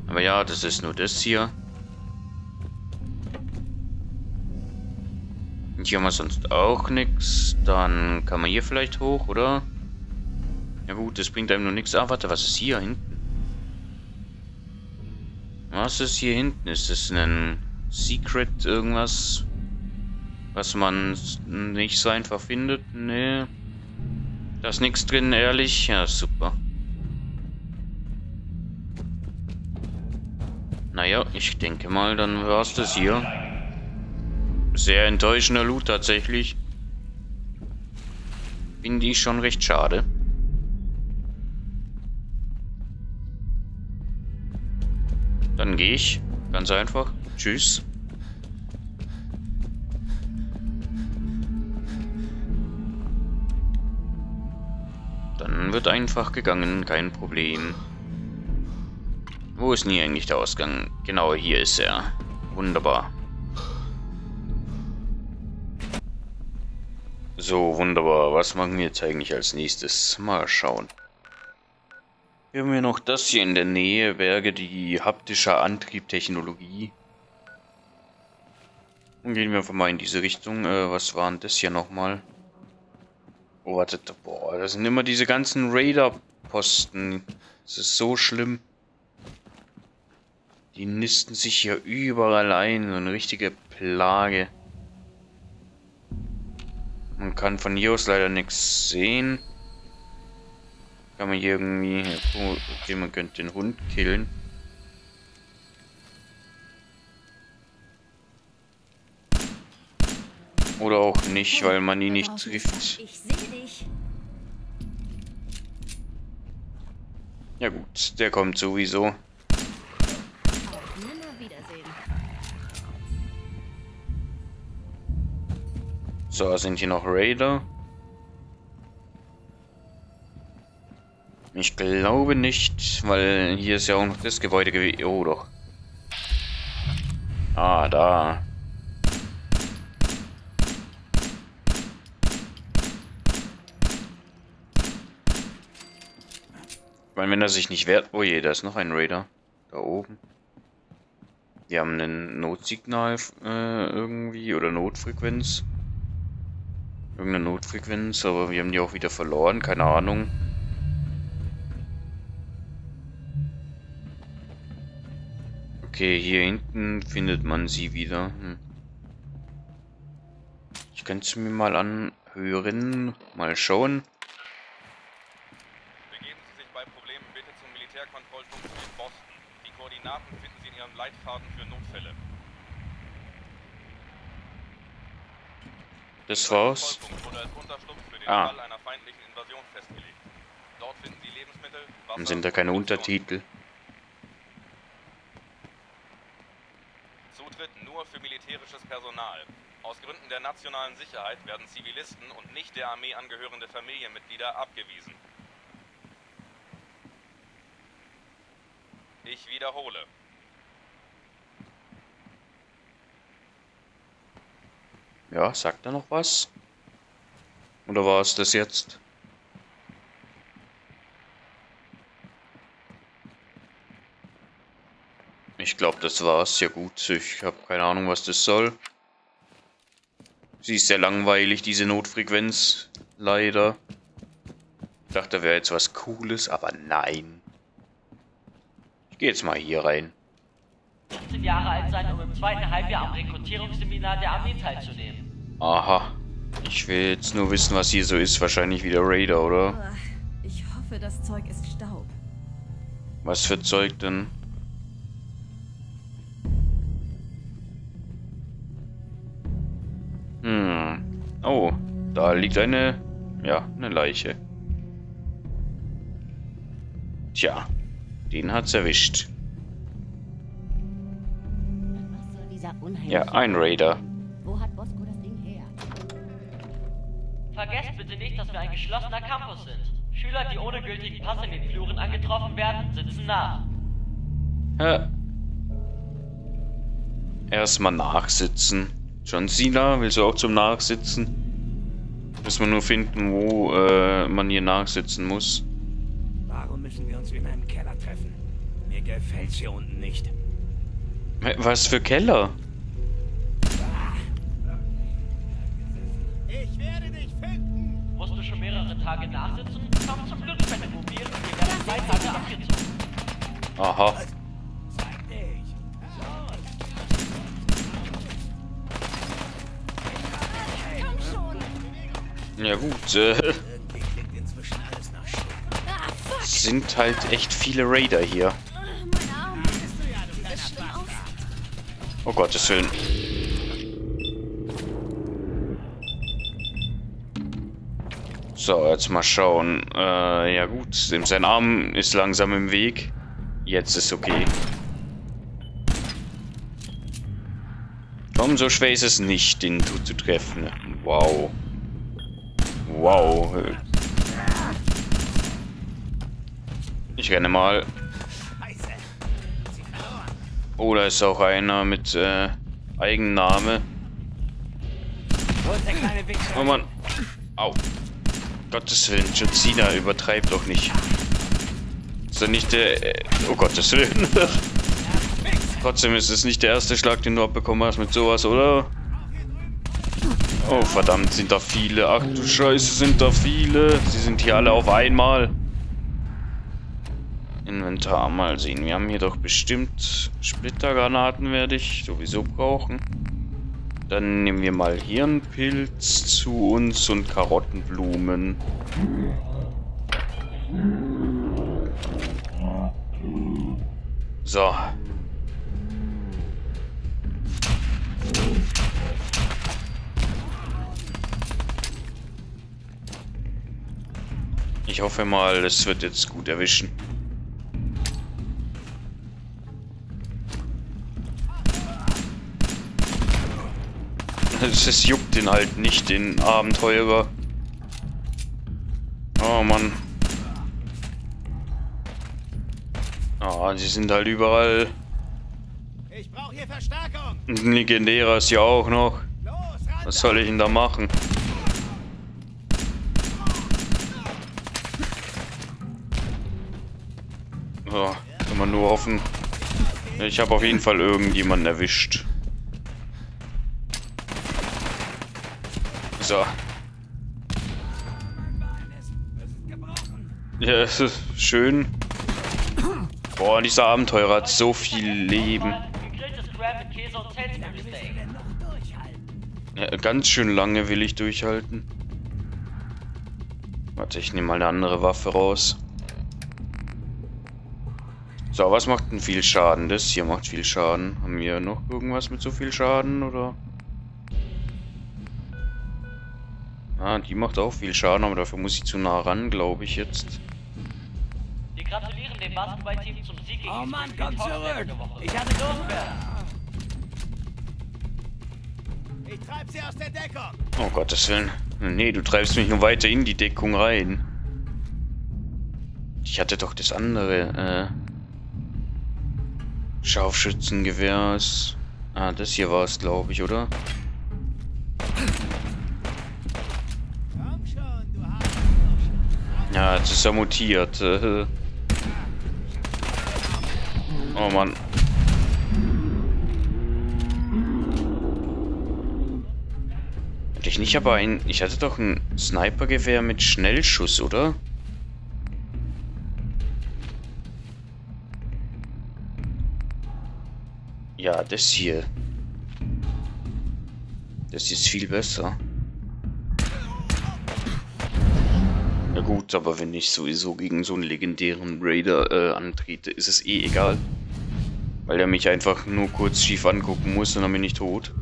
Aber ja, das ist nur das hier. Und hier haben wir sonst auch nichts. Dann kann man hier vielleicht hoch, oder? Ja gut, das bringt einem nur nichts. Ah, warte, was ist hier hinten? Was ist hier hinten? Ist das ein Secret irgendwas, was man nicht so einfach findet? Nee. Da ist nichts drin, ehrlich. Ja, super. Naja, ich denke mal, dann war's das hier. Sehr enttäuschender Loot tatsächlich. Finde ich schon recht schade. Dann gehe ich. Ganz einfach. Tschüss. Dann wird einfach gegangen. Kein Problem. Wo ist denn hier eigentlich der Ausgang? Genau, hier ist er. Wunderbar. So, wunderbar. Was machen wir jetzt eigentlich als nächstes? Mal schauen. Hier haben wir noch das hier in der Nähe. Berge, die haptische Antriebtechnologie. Dann gehen wir einfach mal in diese Richtung. Äh, was war denn das hier nochmal? Oh, warte. Boah, das sind immer diese ganzen Radarposten. Das ist so schlimm. Die nisten sich hier überall ein. So eine richtige Plage. Man kann von hier aus leider nichts sehen. Kann man hier irgendwie... Okay, man könnte den Hund killen. Oder auch nicht, weil man ihn nicht trifft. Ja gut, der kommt sowieso. So, sind hier noch Raider? Ich glaube nicht, weil hier ist ja auch noch das Gebäude gewesen. Oh doch. Ah, da. Weil wenn er sich nicht wehrt... Oh je, da ist noch ein Raider. Da oben. Die haben ein Notsignal äh, irgendwie oder Notfrequenz. Irgendeine Notfrequenz, aber wir haben die auch wieder verloren, keine Ahnung. Okay, hier hinten findet man sie wieder. Hm. Ich könnte es mir mal anhören, mal schauen. Begeben Sie sich bei Problemen bitte zum Militärkontrollpunkt in Boston. Die Koordinaten finden Sie in Ihrem Leitfaden für Notfälle. Das war's. Ah. Dann sind da keine Untertitel. Zutritt nur für militärisches Personal. Aus Gründen der nationalen Sicherheit werden Zivilisten und nicht der Armee angehörende Familienmitglieder abgewiesen. Ich wiederhole. Ja, sagt er noch was? Oder war es das jetzt? Ich glaube, das war's. Ja gut, ich habe keine Ahnung, was das soll. Sie ist sehr langweilig, diese Notfrequenz. Leider. Ich dachte, da wäre jetzt was Cooles, aber nein. Ich gehe jetzt mal hier rein. fünfzehn Jahre alt sein, um im zweiten Halbjahr am Rekrutierungsseminar der Armee teilzunehmen. Aha. Ich will jetzt nur wissen, was hier so ist. Wahrscheinlich wieder Raider, oder? Ich hoffe, das Zeug ist Staub. Was für Zeug denn? Hm. Oh, da liegt eine... Ja, eine Leiche. Tja, den hat's erwischt. Ja, ein Raider. Wo hat Bosco das Ding her? Vergesst bitte nicht, dass wir ein geschlossener Campus sind. Schüler, die ohne gültigen Pass in den Fluren angetroffen werden, sitzen nach. Ja. Erstmal nachsitzen. John Cena, willst du auch zum Nachsitzen? Muss man nur finden, wo äh, man hier nachsitzen muss. Warum müssen wir uns immer im Keller treffen? Mir gefällt's hier unten nicht. Was für Keller? Ich werde dich finden. Musst du schon mehrere Tage nachsitzen? Komm zum Glück, wenn du mobil bist, wir werden zwei Tage abgezogen. Aha. Zeig dich. Ja gut, äh, sind halt echt viele Raider hier. Oh Gottes Willen. So, jetzt mal schauen. Äh, ja gut, sein Arm ist langsam im Weg. Jetzt ist okay. Komm, so schwer ist es nicht, den zu, zu treffen. Wow. Wow. Ich renne mal. Oh, da ist auch einer mit äh, Eigenname. Oh Mann. Au. Gottes Willen, John Cena übertreibt doch nicht. Ist doch nicht der... Äh, oh Gottes Willen. Trotzdem ist es nicht der erste Schlag, den du abbekommen hast mit sowas, oder? Oh verdammt, sind da viele. Ach du Scheiße, sind da viele. Sie sind hier alle auf einmal. Inventar mal sehen. Wir haben hier doch bestimmt Splittergranaten, werde ich sowieso brauchen. Dann nehmen wir mal Hirnpilz zu uns und Karottenblumen. So. Ich hoffe mal, es wird jetzt gut erwischen. Es juckt den halt nicht, den Abenteurer. Oh Mann. Ah, sie sind halt überall. Ich brauche hier Verstärkung. Ein legendärer ist ja auch noch. Los, ran. Was soll ich denn da machen? So, kann man nur hoffen. Ich habe auf jeden Fall irgendjemanden erwischt. So. Ja, es ist schön. Boah, dieser Abenteurer hat so viel Leben. Ja, ganz schön lange will ich durchhalten. Warte, ich nehme mal eine andere Waffe raus. So, was macht denn viel Schaden? Das hier macht viel Schaden. Haben wir noch irgendwas mit so viel Schaden, oder? Ah, die macht auch viel Schaden, aber dafür muss ich zu nah ran, glaube ich jetzt. Wir gratulieren dem Basketballteam zum Sieg gegen... Oh Mann, komm zurück! Ich hatte Durchfall! Ich treib sie aus der Deckung! Oh Gottes Willen. Nee, du treibst mich nur weiter in die Deckung rein. Ich hatte doch das andere, äh... Scharfschützengewehr ist... Ah, das hier war es, glaube ich, oder? Ja, jetzt ist er mutiert. Oh Mann. Hatte ich nicht aber ein... Ich hatte doch ein Snipergewehr mit Schnellschuss, oder? Ja, das hier. Das ist viel besser. Gut, aber wenn ich sowieso gegen so einen legendären Raider äh, antrete, ist es eh egal. Weil er mich einfach nur kurz schief angucken muss und dann bin ich tot.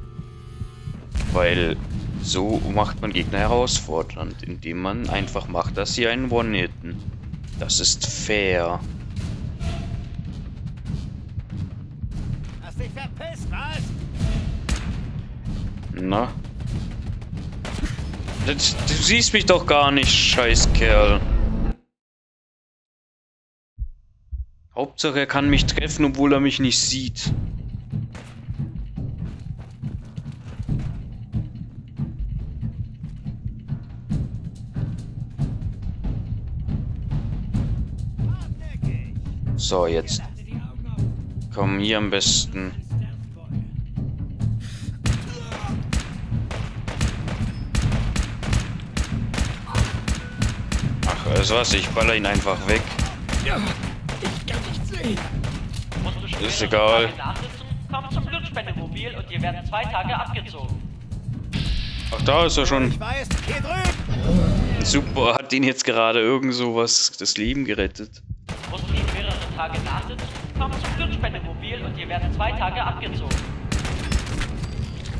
Weil so macht man Gegner herausfordernd, indem man einfach macht, dass sie einen One-Hitten. Das ist fair. Hast dich verpisst, was? Na? Du siehst mich doch gar nicht, Scheißkerl. Hauptsache, er kann mich treffen, obwohl er mich nicht sieht. So, jetzt. Komm hier am besten. Das war's, ich baller ihn einfach weg. Ja, ich kann nicht sehen. Ist egal. Komm zum Blutspende-Mobil und ihr werdet zwei Tage abgezogen. Ach, da ist er schon. Ich weiß, hier drüben. Super, hat ihn jetzt gerade irgend sowas das Leben gerettet. Rosalind mehrere Tage nachsitzt, kommt zum Blutspendemobil und ihr werdet zwei Tage abgezogen.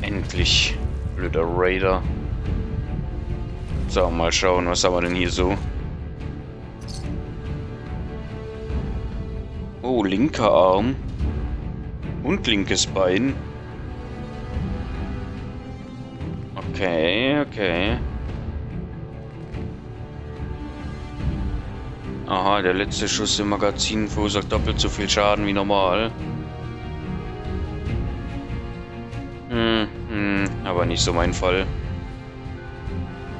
Endlich, blöder Raider. So, mal schauen, was haben wir denn hier so? Oh, linker Arm. Und linkes Bein. Okay, okay. Aha, der letzte Schuss im Magazin verursacht doppelt so viel Schaden wie normal. Hm, hm, aber nicht so mein Fall.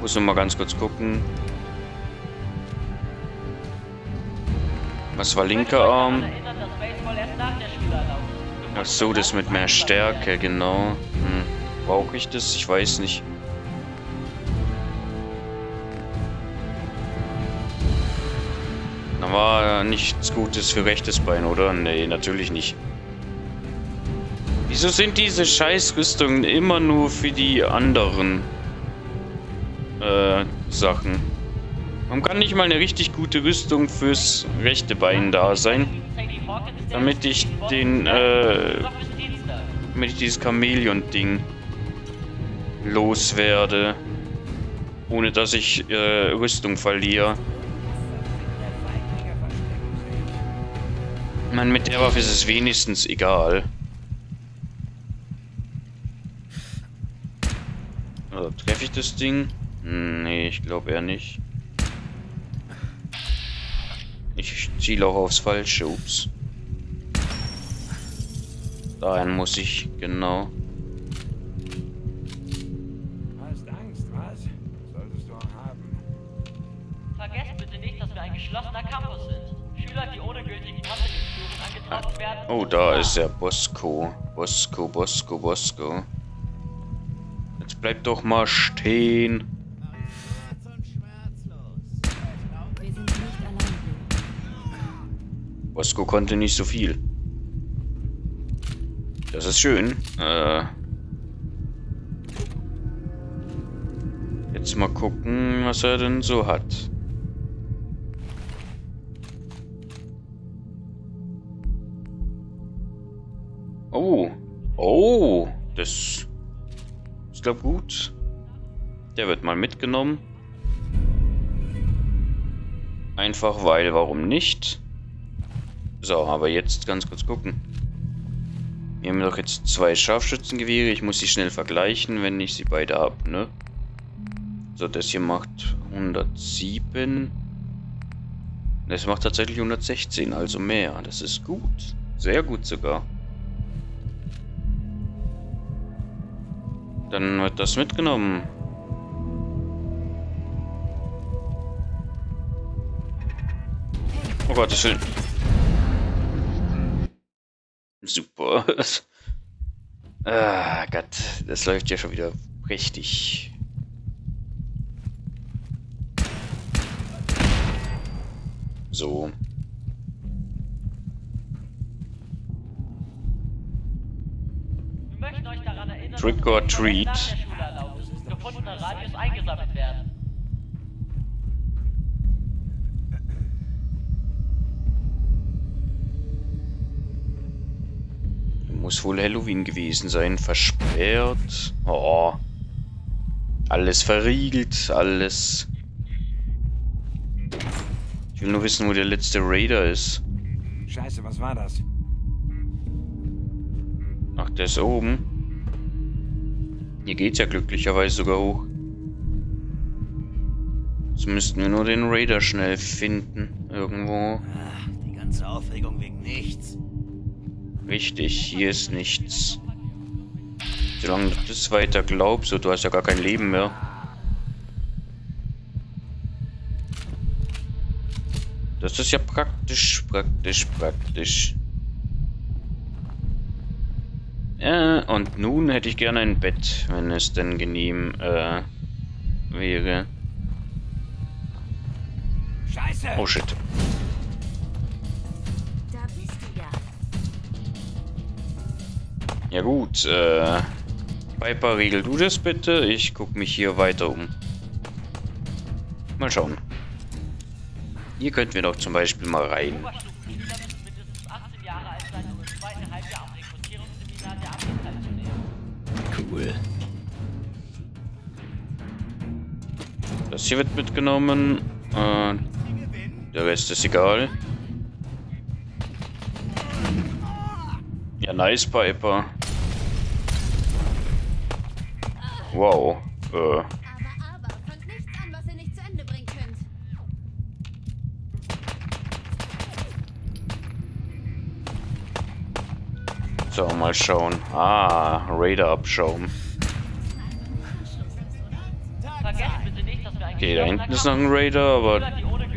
Muss nur mal ganz kurz gucken. Was war linker Arm? Ach so, das mit mehr Stärke, genau. Hm. Brauche ich das? Ich weiß nicht. Da war nichts Gutes für rechtes Bein, oder? Nee, natürlich nicht. Wieso sind diese Scheißrüstungen immer nur für die anderen äh, Sachen? Man kann nicht mal eine richtig gute Rüstung fürs rechte Bein da sein, damit ich den, äh, damit ich dieses Chamäleon-Ding loswerde, ohne dass ich äh, Rüstung verliere. Mann, mit der Waffe ist es wenigstens egal. Also, treffe ich das Ding? Nee, ich glaube eher nicht. Ich ziele auch aufs Falsche, ups. Dahin muss ich, genau. Hast Angst, was? Solltest du haben. Vergesst bitte nicht, dass wir ein geschlossener Campus sind. Schüler, die ohne gültigen Passagierführung angetroffen werden. Oh, da ist er, Bosco. Bosco, Bosco, Bosco. Jetzt bleib doch mal stehen. Bosco konnte nicht so viel. Das ist schön. Äh Jetzt mal gucken, was er denn so hat. Oh. Oh. Das ist, glaube ich, gut. Der wird mal mitgenommen. Einfach weil, warum nicht? So, aber jetzt ganz kurz gucken. Wir haben doch jetzt zwei Scharfschützengewehre. Ich muss sie schnell vergleichen, wenn ich sie beide habe, ne? So, das hier macht hundertsieben. Das macht tatsächlich hundertsechzehn, also mehr. Das ist gut. Sehr gut sogar. Dann wird das mitgenommen. Oh Gott, das will... Super. Ah, Gott. Das läuft ja schon wieder richtig. So. Wir möchten euch daran erinnern, Trick or Treat. Nach der Schule erlaubt ist, gefundene Radios eingesammelt werden. Muss wohl Halloween gewesen sein. Versperrt. Oh. Alles verriegelt. Alles. Ich will nur wissen, wo der letzte Raider ist. Scheiße, was war das? Ach, der ist oben. Hier geht's ja glücklicherweise sogar hoch. Jetzt müssten wir nur den Raider schnell finden. Irgendwo. Ach, die ganze Aufregung wegen nichts. Richtig, hier ist nichts. Solange du das weiter glaubst, du hast ja gar kein Leben mehr. Das ist ja praktisch, praktisch, praktisch. Äh, und nun hätte ich gerne ein Bett, wenn es denn genehm äh, wäre. Scheiße! Oh shit. Ja gut, äh, Piper, regel du das bitte. Ich guck mich hier weiter um. Mal schauen. Hier könnten wir doch zum Beispiel mal rein. Cool. Das hier wird mitgenommen. Äh, der Rest ist egal. Ja, nice, Piper. Wow. Äh. Aber, aber, fangt nichts an, was ihr nicht zu Ende bringen könnt. So, mal schauen. Ah, Radar abschauen. Okay, da hinten ist noch ein Radar, aber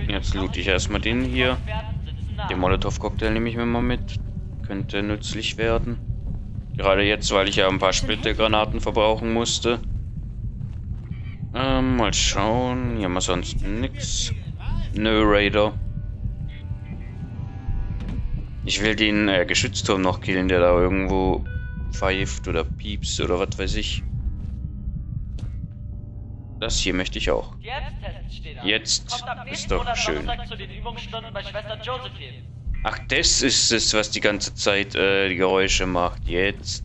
jetzt loot ich erstmal den hier. Den Molotow-Cocktail nehme ich mir mal mit. Könnte nützlich werden. Gerade jetzt, weil ich ja ein paar Splittergranaten verbrauchen musste. Ähm, mal schauen. Hier haben wir sonst nichts. Nö, Raider. Ich will den äh, Geschützturm noch killen, der da irgendwo pfeift oder piepst oder was weiß ich. Das hier möchte ich auch. Jetzt ist doch schön. Ach, das ist es, was die ganze Zeit äh, die Geräusche macht. Jetzt.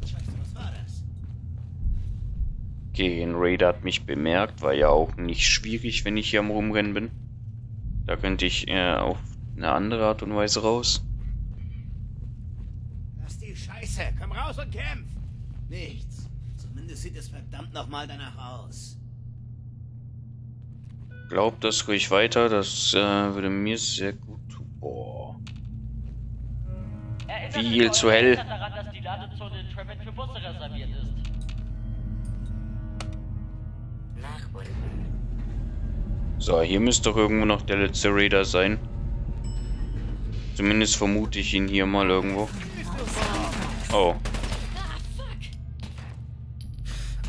Okay, ein Raider hat mich bemerkt. War ja auch nicht schwierig, wenn ich hier am Rumrennen bin. Da könnte ich äh, auf eine andere Art und Weise raus. Lass die Scheiße. Komm raus und kämpf. Nichts. Zumindest sieht es verdammt nochmal danach aus. Glaub das ruhig weiter. Das äh, würde mir sehr gut tun. Boah. Viel zu hell. Daran, dass die Ladezone in Trevent für Busse reserviert ist. So, hier müsste doch irgendwo noch der letzte Raider sein. Zumindest vermute ich ihn hier mal irgendwo. Oh.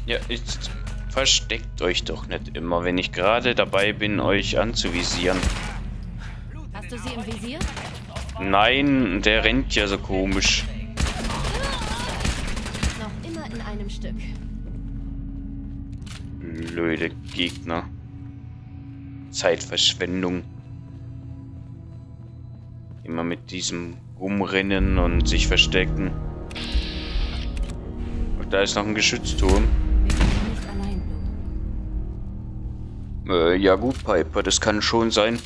Ja, jetzt versteckt euch doch nicht immer, wenn ich gerade dabei bin, euch anzuvisieren. Hast du sie im Visier? Nein, der rennt ja so komisch. Noch immer in einem Stück. Blöde Gegner. Zeitverschwendung. Immer mit diesem Rumrennen und sich verstecken. Und da ist noch ein Geschützturm. Äh, ja gut, Piper, das kann schon sein.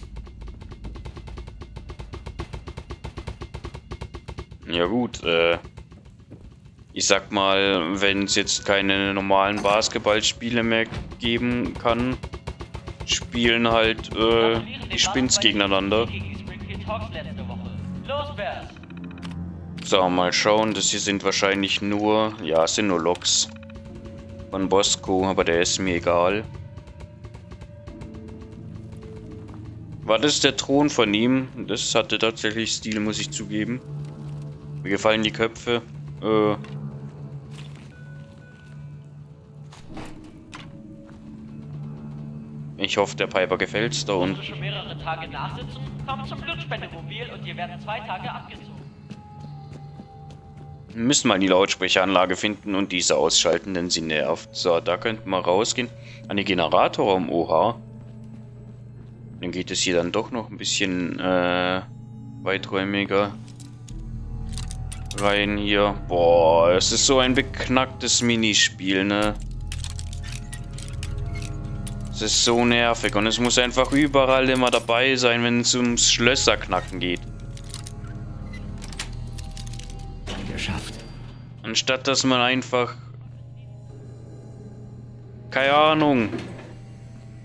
Ja gut, äh, ich sag mal, wenn es jetzt keine normalen Basketballspiele mehr geben kann, spielen halt äh, die Spins gegeneinander. So, mal schauen, das hier sind wahrscheinlich nur, ja, es sind nur Loks von Bosco, aber der ist mir egal. War das der Thron von ihm? Das hatte tatsächlich Stil, muss ich zugeben. Mir gefallen die Köpfe. Äh. Ich hoffe, der Piper gefällt's da unten. Wir müssen mal die Lautsprecheranlage finden und diese ausschalten, denn sie nervt. So, da könnten wir rausgehen. An den Generatorraum, oha. Dann geht es hier dann doch noch ein bisschen äh, weiträumiger. Rein hier. Boah, es ist so ein beknacktes Minispiel, ne? Es ist so nervig und es muss einfach überall immer dabei sein, wenn es ums Schlösserknacken geht. Geschafft. Anstatt dass man einfach... Keine Ahnung.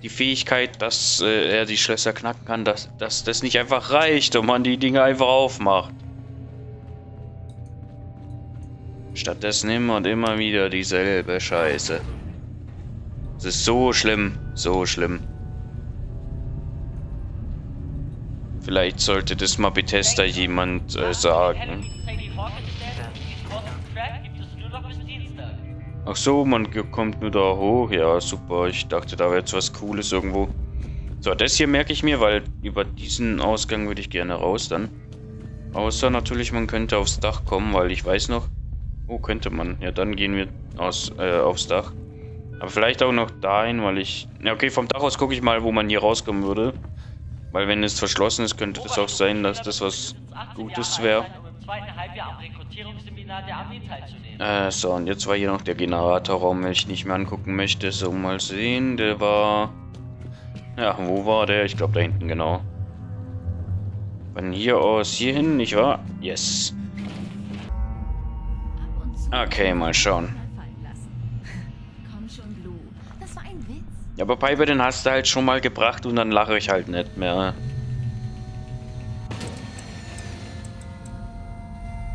Die Fähigkeit, dass äh, er die Schlösser knacken kann, dass, dass das nicht einfach reicht und man die Dinge einfach aufmacht. Stattdessen immer und immer wieder dieselbe Scheiße. Es ist so schlimm, so schlimm. Vielleicht sollte das mal Bethesda jemand äh, sagen. Ach so, man kommt nur da hoch. Ja, super. Ich dachte, da wäre jetzt was Cooles irgendwo. So, das hier merke ich mir, weil über diesen Ausgang würde ich gerne raus dann. Außer natürlich, man könnte aufs Dach kommen, weil ich weiß noch, Oh, könnte man. Ja, dann gehen wir aus, äh, aufs Dach. Aber vielleicht auch noch dahin, weil ich... Ja, okay, vom Dach aus gucke ich mal, wo man hier rauskommen würde. Weil wenn es verschlossen ist, könnte es auch sein, dass das was Gutes wäre. Äh, so, und jetzt war hier noch der Generatorraum, den ich nicht mehr angucken möchte. So, mal sehen, der war... Ja, wo war der? Ich glaube, da hinten, genau. Von hier aus hier hin, nicht wahr? Yes. Okay, mal schauen. Ja, aber Piper, den hast du halt schon mal gebracht und dann lache ich halt nicht mehr.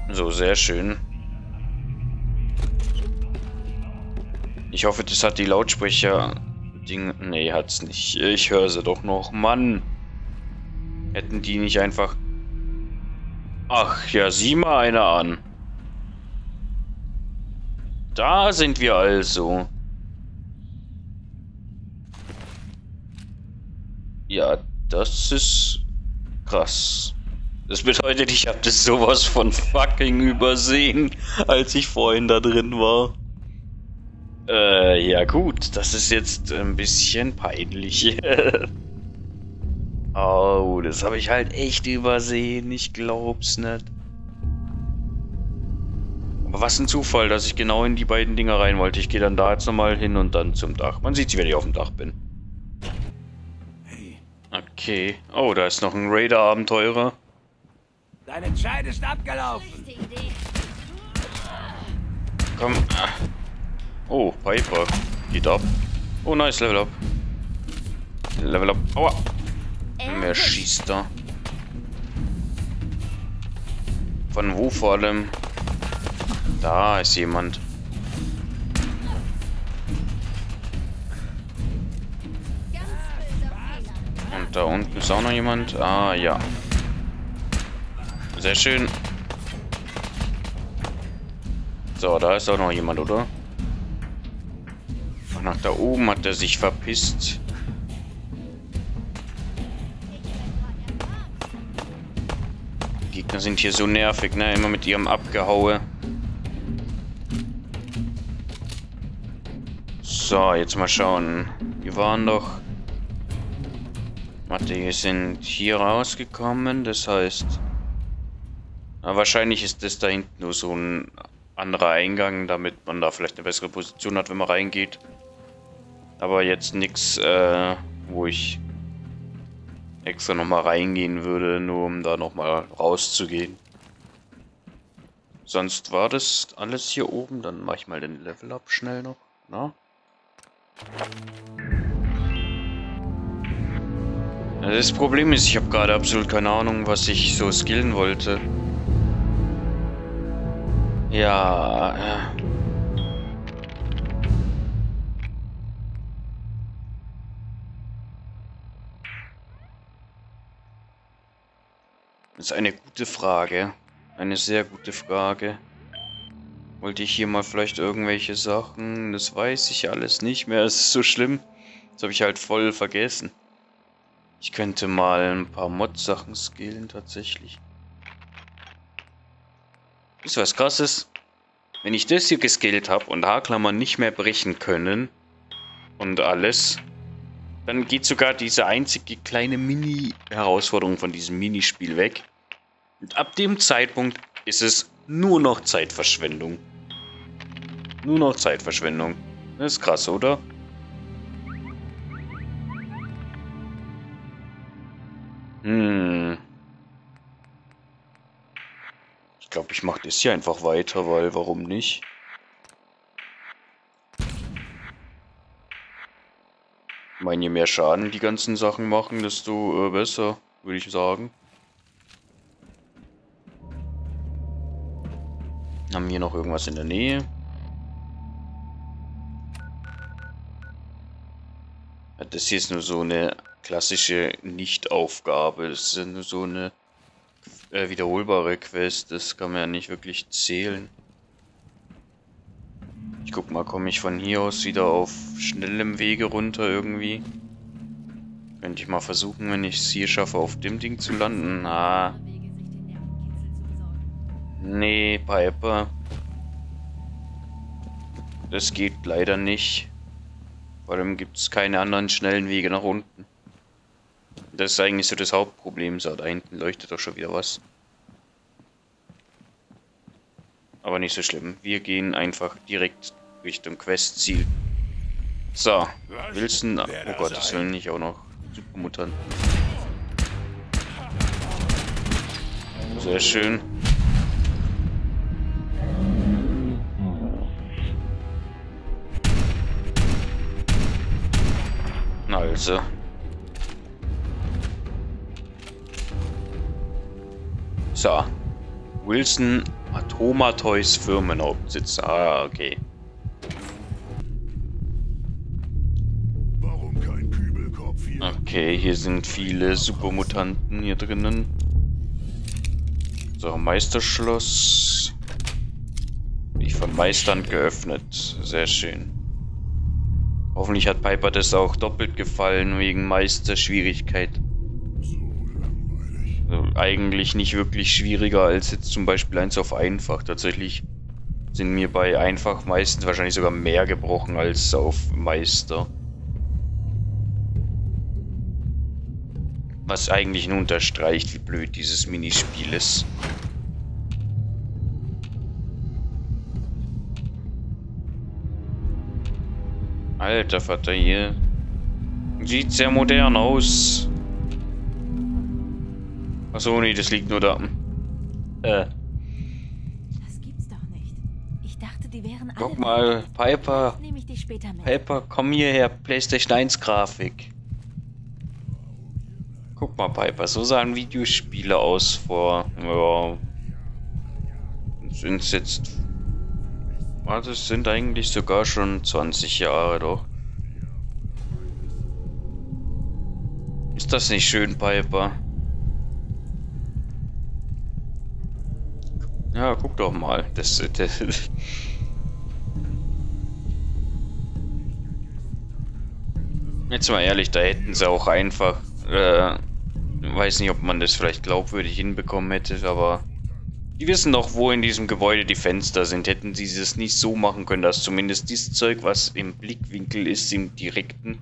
So, sehr schön. Ich hoffe, das hat die Lautsprecher-Ding... Nee, hat's nicht. Ich höre sie doch noch. Mann! Hätten die nicht einfach... Ach, ja, sieh mal einer an. Da sind wir also. Ja, das ist krass. Das bedeutet, ich habe das sowas von fucking übersehen, als ich vorhin da drin war. Äh, ja gut, das ist jetzt ein bisschen peinlich. Oh, das habe ich halt echt übersehen, ich glaub's nicht. Aber was ein Zufall, dass ich genau in die beiden Dinger rein wollte. Ich gehe dann da jetzt nochmal hin und dann zum Dach. Man sieht's, wenn ich auf dem Dach bin. Okay. Oh, da ist noch ein Raider-Abenteurer. Dein Entscheid ist abgelaufen. Komm. Oh, Piper. Geht ab. Oh, nice. Level up. Level up. Aua. Wer schießt da? Von wo vor allem? Da ist jemand. Da unten ist auch noch jemand. Ah, ja. Sehr schön. So, da ist auch noch jemand, oder? Und nach da oben hat er sich verpisst. Die Gegner sind hier so nervig, ne? Immer mit ihrem Abgehaue. So, jetzt mal schauen. Wir waren doch... Warte, wir sind hier rausgekommen, das heißt... Na, wahrscheinlich ist das da hinten nur so ein anderer Eingang, damit man da vielleicht eine bessere Position hat, wenn man reingeht. Aber jetzt nichts, äh, wo ich extra nochmal reingehen würde, nur um da nochmal rauszugehen. Sonst war das alles hier oben, dann mache ich mal den Level up schnell noch, na? Das Problem ist, ich habe gerade absolut keine Ahnung, was ich so skillen wollte. Ja. Das ist eine gute Frage. Eine sehr gute Frage. Wollte ich hier mal vielleicht irgendwelche Sachen? Das weiß ich alles nicht mehr. Es ist so schlimm. Das habe ich halt voll vergessen. Ich könnte mal ein paar Mod-Sachen skillen, tatsächlich. Ist was Krasses? Wenn ich das hier geskillt habe und Haarklammern nicht mehr brechen können und alles, dann geht sogar diese einzige kleine Mini-Herausforderung von diesem Minispiel weg. Und ab dem Zeitpunkt ist es nur noch Zeitverschwendung. Nur noch Zeitverschwendung. Das ist krass, oder? Hm. Ich glaube, ich mache das hier einfach weiter, weil warum nicht? Ich meine, je mehr Schaden die ganzen Sachen machen, desto äh, besser, würde ich sagen. Haben wir hier noch irgendwas in der Nähe? Ja, das hier ist nur so eine... klassische Nicht-Aufgabe. Das ist nur so eine äh, wiederholbare Quest. Das kann man ja nicht wirklich zählen. Ich guck mal, komme ich von hier aus wieder auf schnellem Wege runter irgendwie? Könnte ich mal versuchen, wenn ich es hier schaffe, auf dem Ding zu landen. Na. Nee, Piper. Das geht leider nicht. Vor allem gibt es keine anderen schnellen Wege nach unten. Das ist eigentlich so das Hauptproblem. So, da hinten leuchtet doch schon wieder was. Aber nicht so schlimm. Wir gehen einfach direkt Richtung Questziel. So, Wilson. Oh Gott, das will nicht auch noch Supermutanten. Sehr schön. Also. So. Wilson Atomatoys Firmenhauptsitz. Ah, okay. Warum kein Kübelkopf hier? Okay, hier sind viele Supermutanten hier drinnen. So, Meisterschloss. Nicht von Meistern geöffnet. Sehr schön. Hoffentlich hat Piper das auch doppelt gefallen wegen Meisterschwierigkeit. Also eigentlich nicht wirklich schwieriger als jetzt zum Beispiel eins auf einfach. Tatsächlich sind mir bei einfach meistens wahrscheinlich sogar mehr gebrochen als auf Meister. Was eigentlich nur unterstreicht, wie blöd dieses Minispiel ist. Alter Vater hier. Sieht sehr modern aus. Achso, nee, das liegt nur da. Äh. Das gibt's doch nicht. Ich dachte, die wären alle. Guck mal, Piper. Nehme ich dich später mit. Piper, komm hierher, PlayStation eins Grafik. Guck mal, Piper, so sahen Videospiele aus vor. Ja. Sind jetzt. Also es sind eigentlich sogar schon zwanzig Jahre doch. Ist das nicht schön, Piper? Ja, guck doch mal. Das, das Jetzt mal ehrlich, da hätten sie auch einfach... Äh, weiß nicht, ob man das vielleicht glaubwürdig hinbekommen hätte, aber... Die wissen doch, wo in diesem Gebäude die Fenster sind. Hätten sie das nicht so machen können, dass zumindest dieses Zeug, was im Blickwinkel ist, im direkten,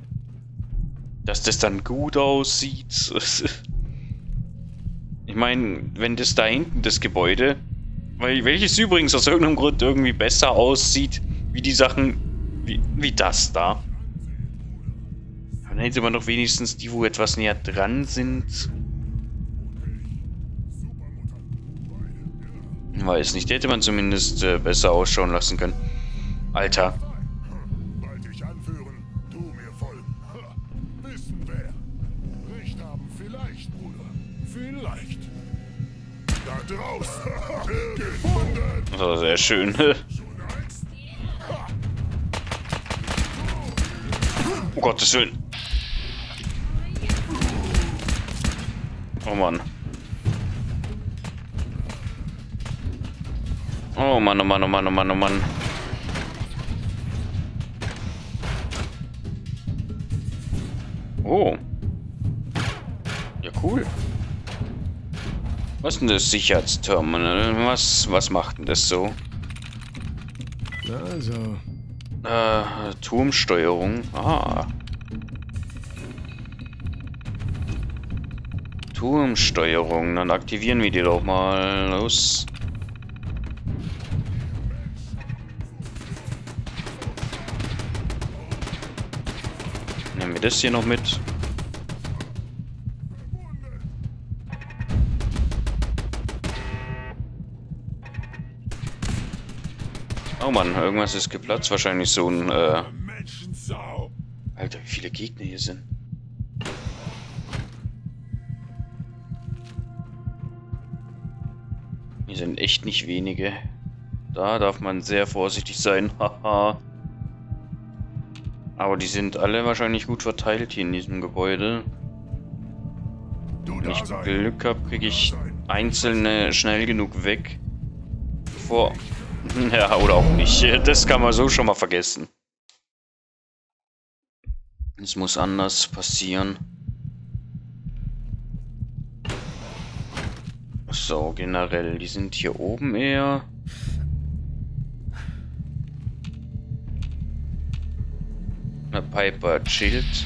dass das dann gut aussieht. Ich meine, wenn das da hinten, das Gebäude, weil welches übrigens aus irgendeinem Grund irgendwie besser aussieht, wie die Sachen, wie, wie das da. Dann hätte man doch wenigstens die, wo etwas näher dran sind. Weiß nicht, die hätte man zumindest äh, besser ausschauen lassen können. Alter. So, sehr schön. Oh Gottes Willen. Oh Mann. Oh Mann, oh Mann, oh Mann, oh Mann, oh Mann. Oh. Ja, cool. Was ist denn das Sicherheitsterminal? Was, was macht denn das so? Also. Äh, Turmsteuerung. Ah. Turmsteuerung. Dann aktivieren wir die doch mal. Los. Das hier noch mit. Oh Mann, irgendwas ist geplatzt. Wahrscheinlich so ein... Äh Alter, wie viele Gegner hier sind. Hier sind echt nicht wenige. Da darf man sehr vorsichtig sein. Haha. Aber die sind alle wahrscheinlich gut verteilt hier in diesem Gebäude. Wenn ich Glück habe, kriege ich einzelne schnell genug weg. Vor. Ja, oder auch nicht. Das kann man so schon mal vergessen. Es muss anders passieren. So, generell, die sind hier oben eher. Eine Piper chillt.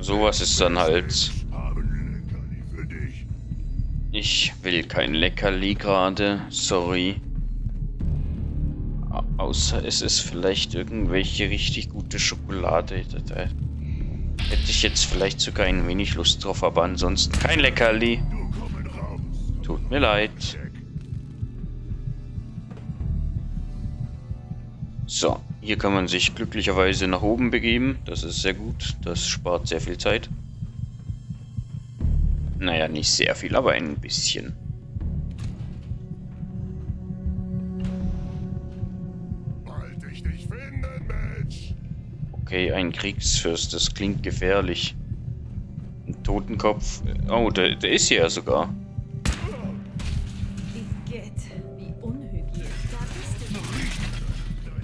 Sowas ist dann halt. Ich will kein Leckerli gerade, sorry. Außer es ist vielleicht irgendwelche richtig gute Schokolade. Da hätte ich jetzt vielleicht sogar ein wenig Lust drauf, aber ansonsten kein Leckerli. Tut mir leid. So, hier kann man sich glücklicherweise nach oben begeben. Das ist sehr gut. Das spart sehr viel Zeit. Naja, nicht sehr viel, aber ein bisschen. Okay, ein Kriegsfürst, das klingt gefährlich. Ein Totenkopf. Oh, der, der ist hier ja sogar.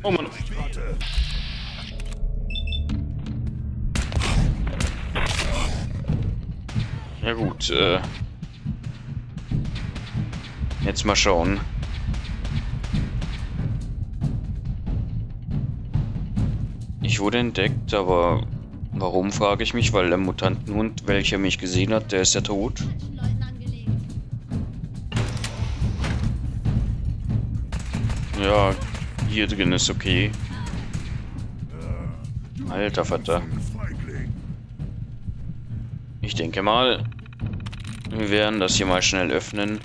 Oh Mann. Ja gut, äh. Jetzt mal schauen. Ich wurde entdeckt, aber warum, frage ich mich, weil der Mutantenhund, welcher mich gesehen hat, der ist ja tot. Ja, hier drin ist okay. Alter Vater. Ich denke mal, wir werden das hier mal schnell öffnen.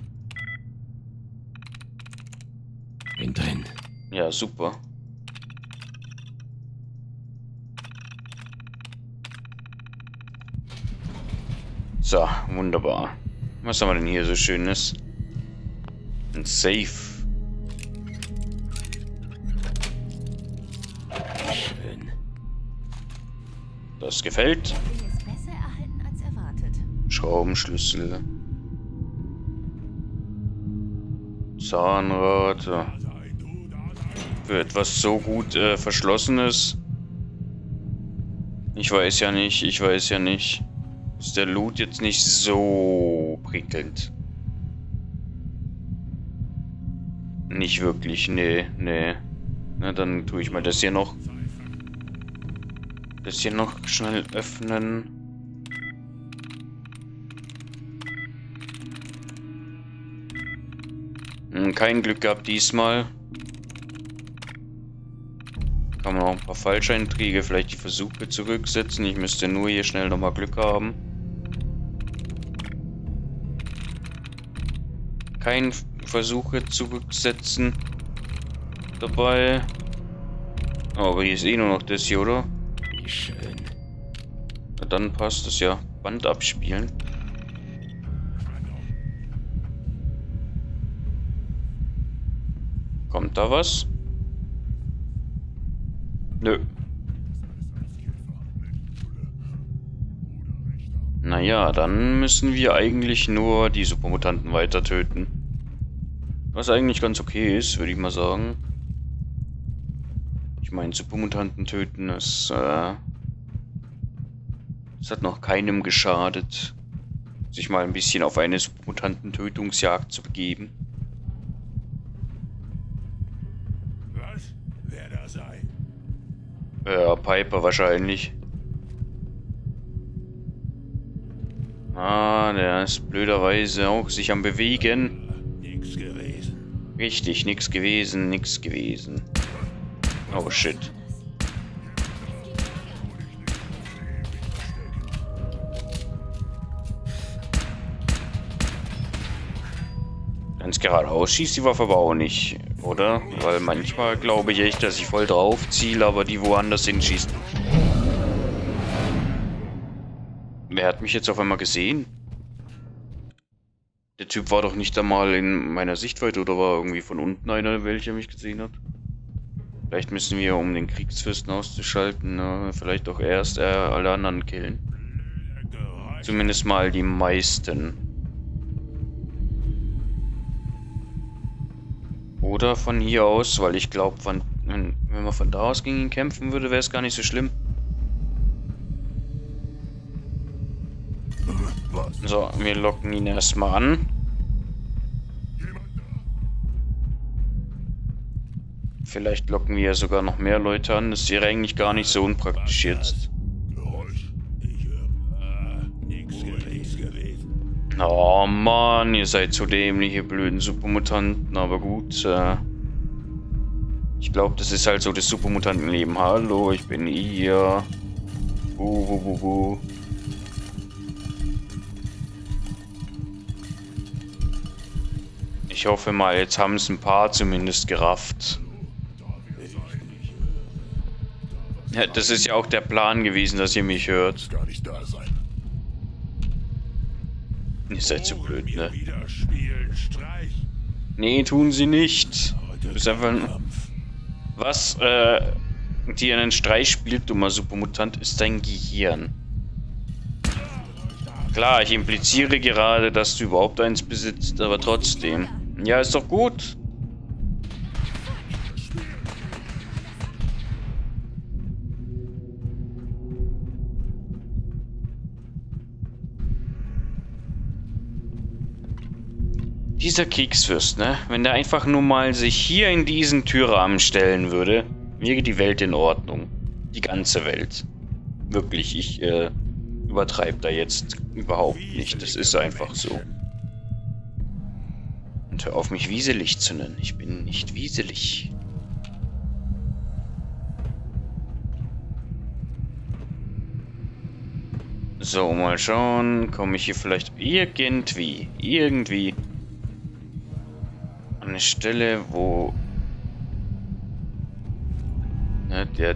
Bin drin. Ja, super. So, wunderbar. Was haben wir denn hier so Schönes? Ein Safe. Das gefällt. Schraubenschlüssel. Zahnrad. Für etwas so gut äh, Verschlossenes. Ich weiß ja nicht, ich weiß ja nicht. Ist der Loot jetzt nicht so prickelnd? Nicht wirklich, nee, nee. Na, dann tue ich mal das hier noch. Das hier noch schnell öffnen. Kein Glück gehabt diesmal. Kann man auch ein paar Fallscheinträge, vielleicht die Versuche zurücksetzen. Ich müsste nur hier schnell nochmal Glück haben. Kein Versuche zurücksetzen dabei. Oh, aber hier ist eh nur noch das hier, oder? Schön. Na dann passt es ja. Band abspielen. Kommt da was? Nö. Naja, dann müssen wir eigentlich nur die Supermutanten weiter töten. Was eigentlich ganz okay ist, würde ich mal sagen. Ich meine, Supermutanten töten, es, äh, es hat noch keinem geschadet, sich mal ein bisschen auf eine Supermutanten-Tötungsjagd zu begeben. Was? Wer da sei? Ja, Piper wahrscheinlich. Ah, der ist blöderweise auch sich am Bewegen. Nix gewesen. Richtig, nix gewesen, nix gewesen. Oh shit. Ganz geradeaus schießt die Waffe aber auch nicht, oder? Weil manchmal glaube ich echt, dass ich voll drauf ziele, aber die woanders hinschießt. Wer hat mich jetzt auf einmal gesehen? Der Typ war doch nicht einmal in meiner Sichtweite, oder war irgendwie von unten einer, welcher mich gesehen hat? Vielleicht müssen wir, um den Kriegsfürsten auszuschalten, ne, vielleicht doch erst äh, alle anderen killen. Zumindest mal die meisten. Oder von hier aus, weil ich glaube, wenn, wenn man von da aus gegen ihn kämpfen würde, wäre es gar nicht so schlimm. So, wir locken ihn erstmal an. vielleicht locken wir ja sogar noch mehr Leute an. Das wäre eigentlich gar nicht so unpraktisch jetzt. Oh Mann, ihr seid so dämlich, ihr blöden Supermutanten, aber gut. Äh, ich glaube, das ist halt so das Supermutantenleben. Hallo, ich bin hier. Uh, uh, uh, uh. Ich hoffe mal, jetzt haben es ein paar zumindest gerafft. Ja, das ist ja auch der Plan gewesen, dass ihr mich hört. Ihr seid so blöd, ne? Nee, tun sie nicht. Du bist einfach ein... Was, äh, die einen Streich spielt, dummer Supermutant, ist dein Gehirn. Klar, ich impliziere gerade, dass du überhaupt eins besitzt, aber trotzdem. Ja, ist doch gut. Dieser Kriegsfürst, ne? Wenn der einfach nur mal sich hier in diesen Türrahmen stellen würde, wäre die Welt in Ordnung. Die ganze Welt. Wirklich, ich äh, übertreibe da jetzt überhaupt nicht. Das ist einfach so. Und hör auf, mich wieselig zu nennen. Ich bin nicht wieselig. So, mal schauen. Komme ich hier vielleicht irgendwie, irgendwie... eine Stelle, wo ne, der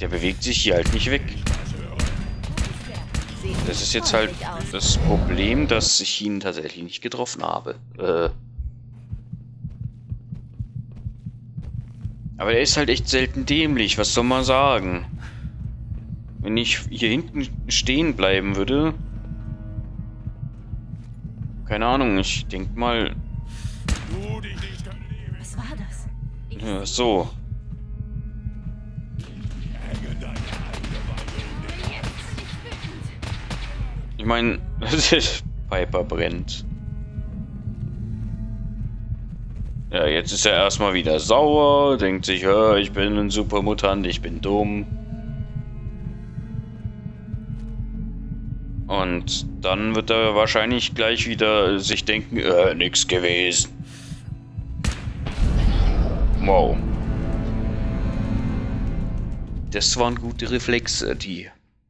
der bewegt sich hier halt nicht weg. Das ist jetzt halt das Problem, dass ich ihn tatsächlich nicht getroffen habe. Äh Aber er ist halt echt selten dämlich, was soll man sagen? Wenn ich hier hinten stehen bleiben würde... Keine Ahnung, ich denke mal... Was war das? Ja, so. Ich meine, Piper brennt. Ja, jetzt ist er erstmal wieder sauer, denkt sich, hör, ich bin ein Supermutant, ich bin dumm. Und dann wird er wahrscheinlich gleich wieder sich denken, äh, nix gewesen. Wow. Das waren gute Reflexe, die,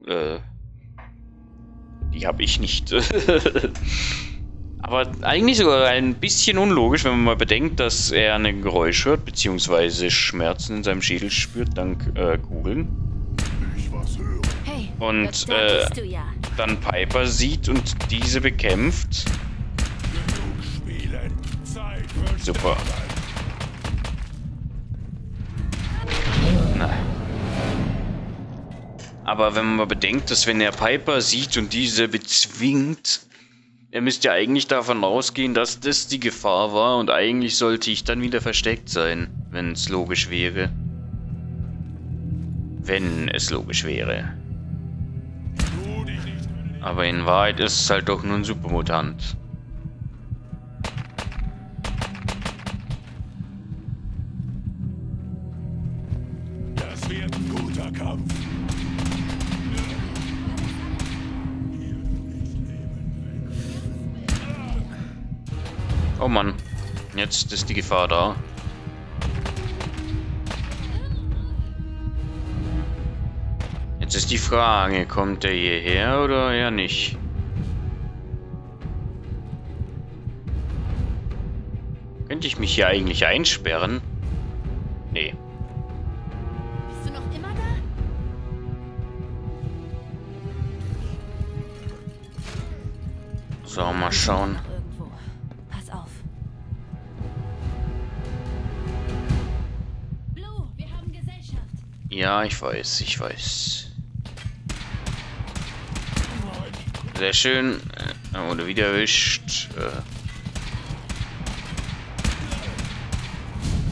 äh, die habe ich nicht. Aber eigentlich sogar ein bisschen unlogisch, wenn man mal bedenkt, dass er ein Geräusch hört, beziehungsweise Schmerzen in seinem Schädel spürt, dank äh, Kugeln. Und äh, dann Piper sieht und diese bekämpft. Super. Aber wenn man mal bedenkt, dass wenn er Piper sieht und diese bezwingt, er müsste ja eigentlich davon ausgehen, dass das die Gefahr war und eigentlich sollte ich dann wieder versteckt sein, wenn es logisch wäre. Wenn es logisch wäre. Aber in Wahrheit ist es halt doch nur ein Supermutant. Das wird ein guter Kampf. Oh Mann, jetzt ist die Gefahr da. Jetzt ist die Frage, kommt er hierher oder ja nicht? Könnte ich mich hier eigentlich einsperren? Nee. Bist du noch immer da? So, mal schauen. Ja, ich weiß, ich weiß. Sehr schön. Er wurde wieder erwischt.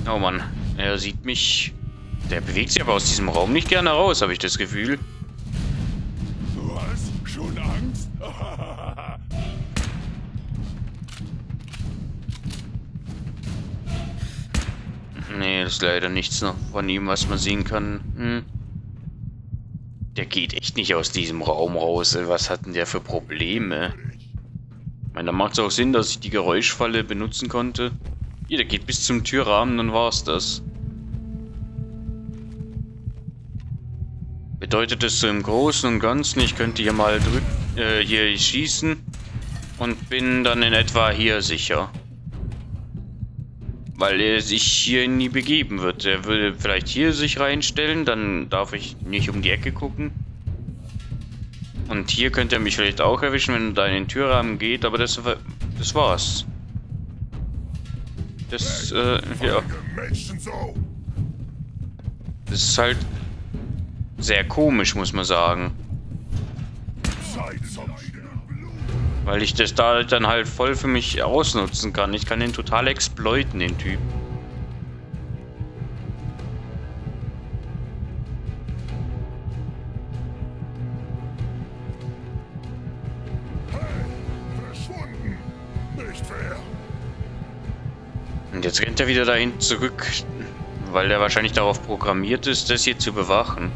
Oh Mann, er sieht mich. Der bewegt sich aber aus diesem Raum nicht gerne raus, habe ich das Gefühl. Du hast schon Angst? Nee, ist leider nichts noch von ihm, was man sehen kann. Hm. Der geht echt nicht aus diesem Raum raus. Was hat denn der für Probleme? Ich meine, da macht es auch Sinn, dass ich die Geräuschfalle benutzen konnte. Hier, der geht bis zum Türrahmen, dann war's das. Bedeutet es so im Großen und Ganzen, ich könnte hier mal drücken, äh, hier schießen und bin dann in etwa hier sicher. Weil er sich hier nie begeben wird. Er würde vielleicht hier sich reinstellen, dann darf ich nicht um die Ecke gucken. Und hier könnte er mich vielleicht auch erwischen, wenn er da in den Türrahmen geht, aber das, das war's. Das, äh, ja. Das ist halt sehr komisch, muss man sagen. Weil ich das da dann halt voll für mich ausnutzen kann. Ich kann den total exploiten, den Typ. Und jetzt rennt er wieder dahin zurück, weil er wahrscheinlich darauf programmiert ist, das hier zu bewachen.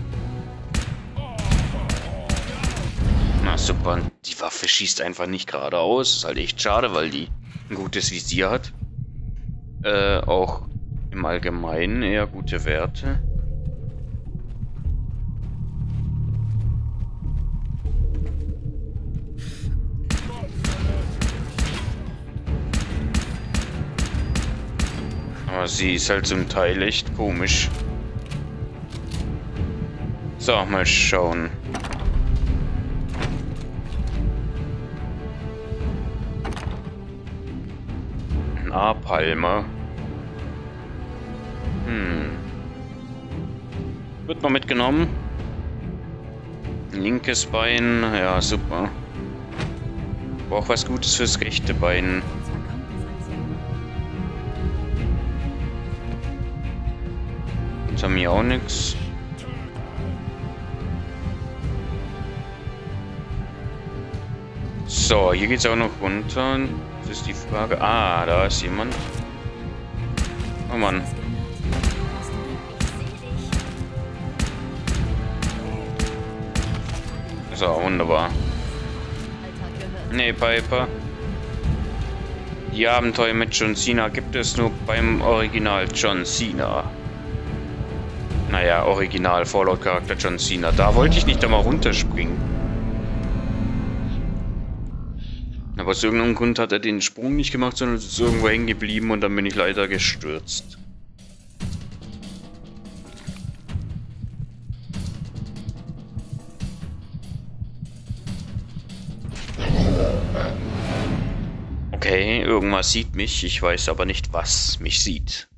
Na super. Die Waffe schießt einfach nicht geradeaus. Ist halt echt schade, weil die ein gutes Visier hat. Äh, auch im Allgemeinen eher gute Werte. Aber sie ist halt zum Teil echt komisch. So, mal schauen. A-Palme. Hm. Wird noch mitgenommen. Linkes Bein. Ja, super. Braucht was Gutes fürs rechte Bein. Jetzt haben wir auch nichts. So, hier geht's auch noch runter. Das ist die Frage. Ah, da ist jemand. Oh Mann. So, wunderbar. Nee, Piper. Die Abenteuer mit John Cena gibt es nur beim Original John Cena. Naja, Original Fallout-Charakter John Cena. Da wollte ich nicht einmal runterspringen. Aber aus irgendeinem Grund hat er den Sprung nicht gemacht, sondern ist irgendwo hängen geblieben und dann bin ich leider gestürzt. Okay, irgendwas sieht mich, ich weiß aber nicht, was mich sieht.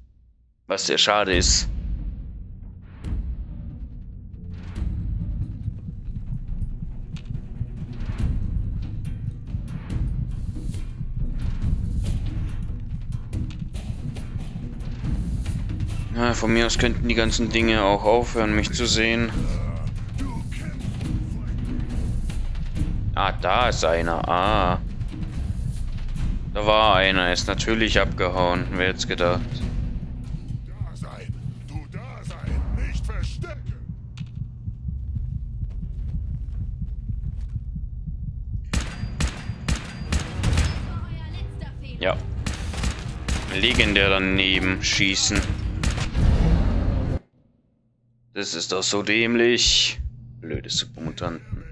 Was sehr schade ist. Ja, von mir aus könnten die ganzen Dinge auch aufhören, mich zu sehen. Ah, da ist einer. Ah. Da war einer. Ist natürlich abgehauen. Wer hätte es gedacht? Da sein. Du da sein. Nicht verstecken. Ja. Legendär daneben schießen. Das ist doch so dämlich. Blöde Supermutanten.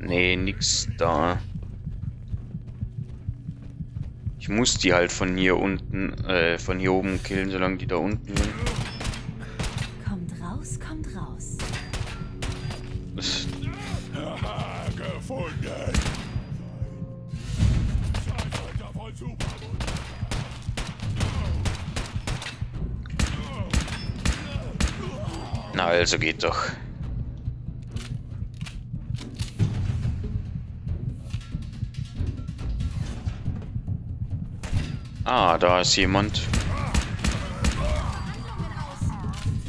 Nee, nix da. Ich muss die halt von hier unten, äh, von hier oben killen, solange die da unten sind. Kommt raus, kommt raus. Na, also geht doch. Ah, da ist jemand.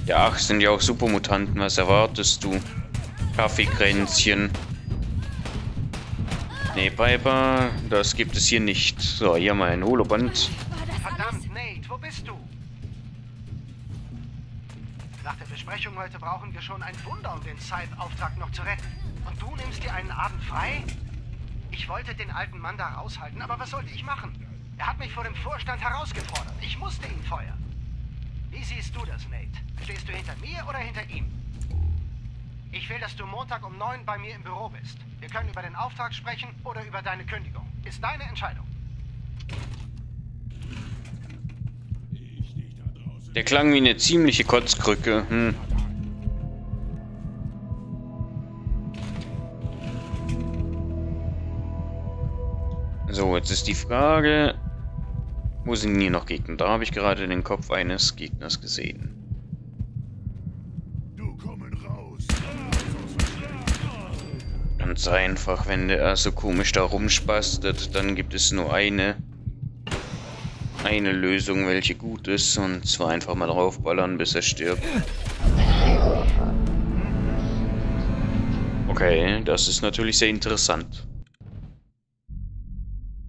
Ja, ach, sind ja auch Supermutanten. Was erwartest du? Kaffeekränzchen. Nee, Piper, das gibt es hier nicht. So, hier mal ein Holoband. Verdammt, Nate, wo bist du? Nach der Besprechung heute brauchen wir schon ein Wunder, um den Zeitauftrag noch zu retten. Und du nimmst dir einen Abend frei? Ich wollte den alten Mann da raushalten, aber was sollte ich machen? Er hat mich vor dem Vorstand herausgefordert. Ich musste ihn feuern. Wie siehst du das, Nate? Stehst du hinter mir oder hinter ihm? Ich will, dass du Montag um neun bei mir im Büro bist. Wir können über den Auftrag sprechen oder über deine Kündigung. Ist deine Entscheidung. Der klang wie eine ziemliche Kotzkrücke. Hm. So, jetzt ist die Frage... Wo sind hier noch Gegner? Da habe ich gerade den Kopf eines Gegners gesehen. Ganz einfach, wenn der so komisch da rumspastet, dann gibt es nur eine... eine Lösung, welche gut ist, und zwar einfach mal draufballern, bis er stirbt. Okay, das ist natürlich sehr interessant.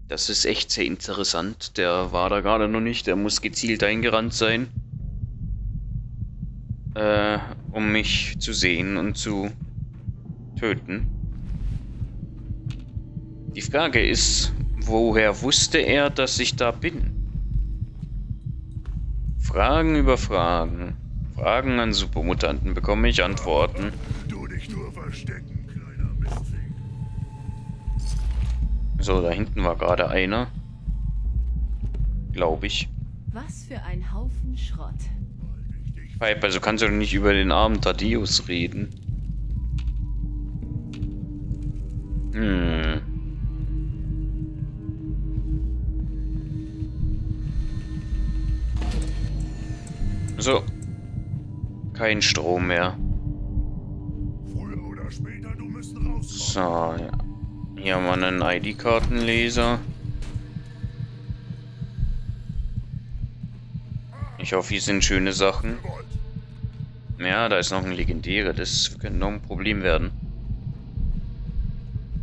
Das ist echt sehr interessant. Der war da gerade noch nicht, der muss gezielt eingerannt sein, äh, um mich zu sehen und zu töten. Die Frage ist, woher wusste er, dass ich da bin? Fragen über Fragen. Fragen an Supermutanten bekomme ich Antworten. Du dich nur verstecken, kleiner Mistling. So, da hinten war gerade einer. Glaube ich. Was für ein Haufen Schrott. Piper, so kannst du doch nicht über den armen Thaddeus reden. Hm. So. Kein Strom mehr. Früher oder später, du müsst rauskommen. So, ja. Hier haben wir einen I D-Kartenleser. Ich hoffe, hier sind schöne Sachen. Ja, da ist noch ein Legendärer. Das könnte noch ein Problem werden.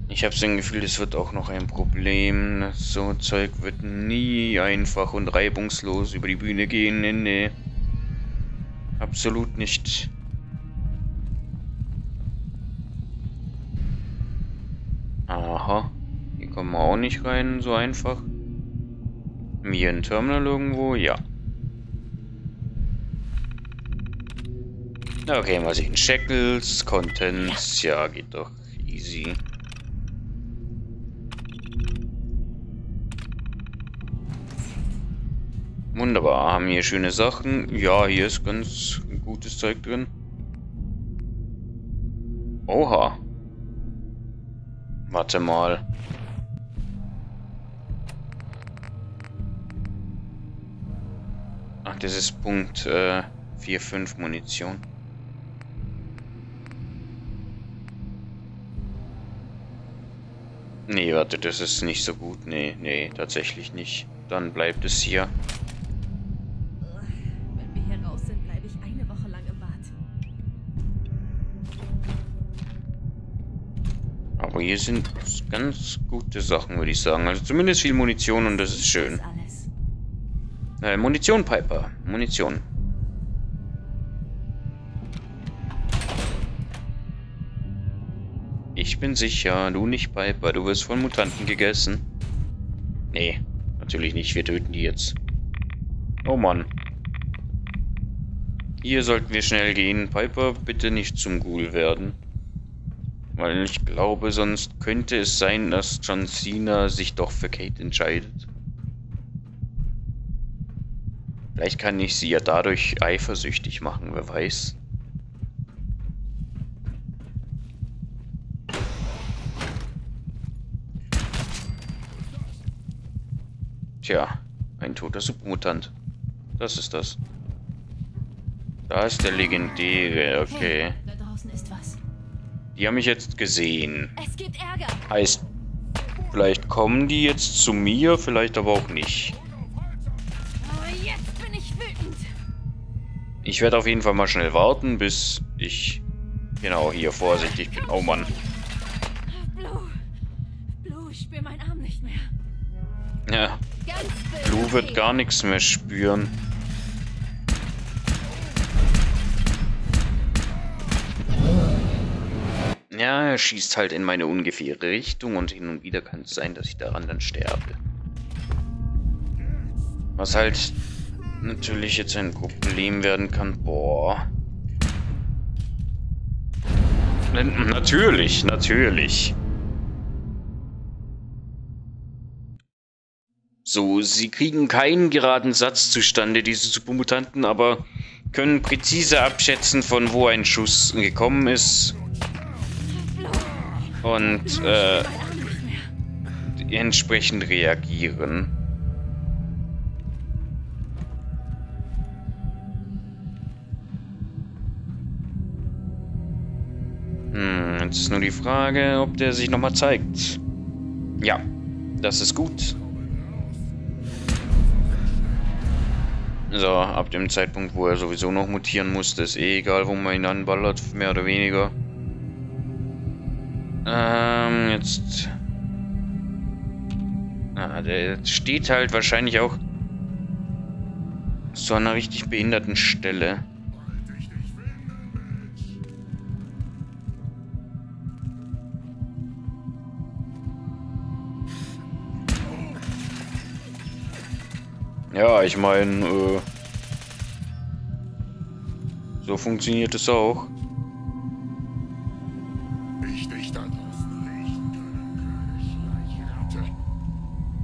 Ich habe so ein Gefühl, das wird auch noch ein Problem. So Zeug wird nie einfach und reibungslos über die Bühne gehen. Nee, nee. Absolut nicht. Aha. Hier kommen wir auch nicht rein, so einfach. Haben wir hier ein Terminal irgendwo? Ja. Okay, mal sehen. Shackles, Contents. Ja, geht doch. Easy. Wunderbar, haben hier schöne Sachen. Ja, hier ist ganz gutes Zeug drin. Oha. Warte mal. Ach, das ist Punkt äh, vier fünf Munition. Nee, warte, das ist nicht so gut. Nee, nee, tatsächlich nicht. Dann bleibt es hier. Aber hier sind ganz gute Sachen, würde ich sagen. Also zumindest viel Munition, und das ist schön. Äh, Munition, Piper. Munition. Ich bin sicher, du nicht, Piper. Du wirst von Mutanten gegessen. Nee, natürlich nicht. Wir töten die jetzt. Oh Mann. Hier sollten wir schnell gehen. Piper, bitte nicht zum Ghoul werden. Weil ich glaube, sonst könnte es sein, dass John Cena sich doch für Kate entscheidet. Vielleicht kann ich sie ja dadurch eifersüchtig machen, wer weiß. Tja, ein toter Supermutant. Das ist das. Da ist der Legendäre, okay. Die haben mich jetzt gesehen. Es gibt Ärger. Heißt, vielleicht kommen die jetzt zu mir, vielleicht aber auch nicht. Oh, jetzt bin ich wütend. Ich werde auf jeden Fall mal schnell warten, bis ich genau hier vorsichtig bin. Oh Mann. Blue. Blue, ich spüre meinen Arm nicht mehr. Ja. Blue wird gar nichts mehr spüren. Naja, er schießt halt in meine ungefähre Richtung und hin und wieder kann es sein, dass ich daran dann sterbe. Was halt natürlich jetzt ein Problem werden kann. Boah. Natürlich, natürlich. So, sie kriegen keinen geraden Satz zustande, diese Supermutanten, aber können präzise abschätzen, von wo ein Schuss gekommen ist. Und äh, entsprechend reagieren. Hm, jetzt ist nur die Frage, ob der sich nochmal zeigt. Ja, das ist gut. So, ab dem Zeitpunkt, wo er sowieso noch mutieren musste, ist eh egal, wo man ihn anballert, mehr oder weniger. Ähm, jetzt... Ah, der steht halt wahrscheinlich auch zu einer richtig behinderten Stelle. Ja, ich meine, äh, so funktioniert es auch.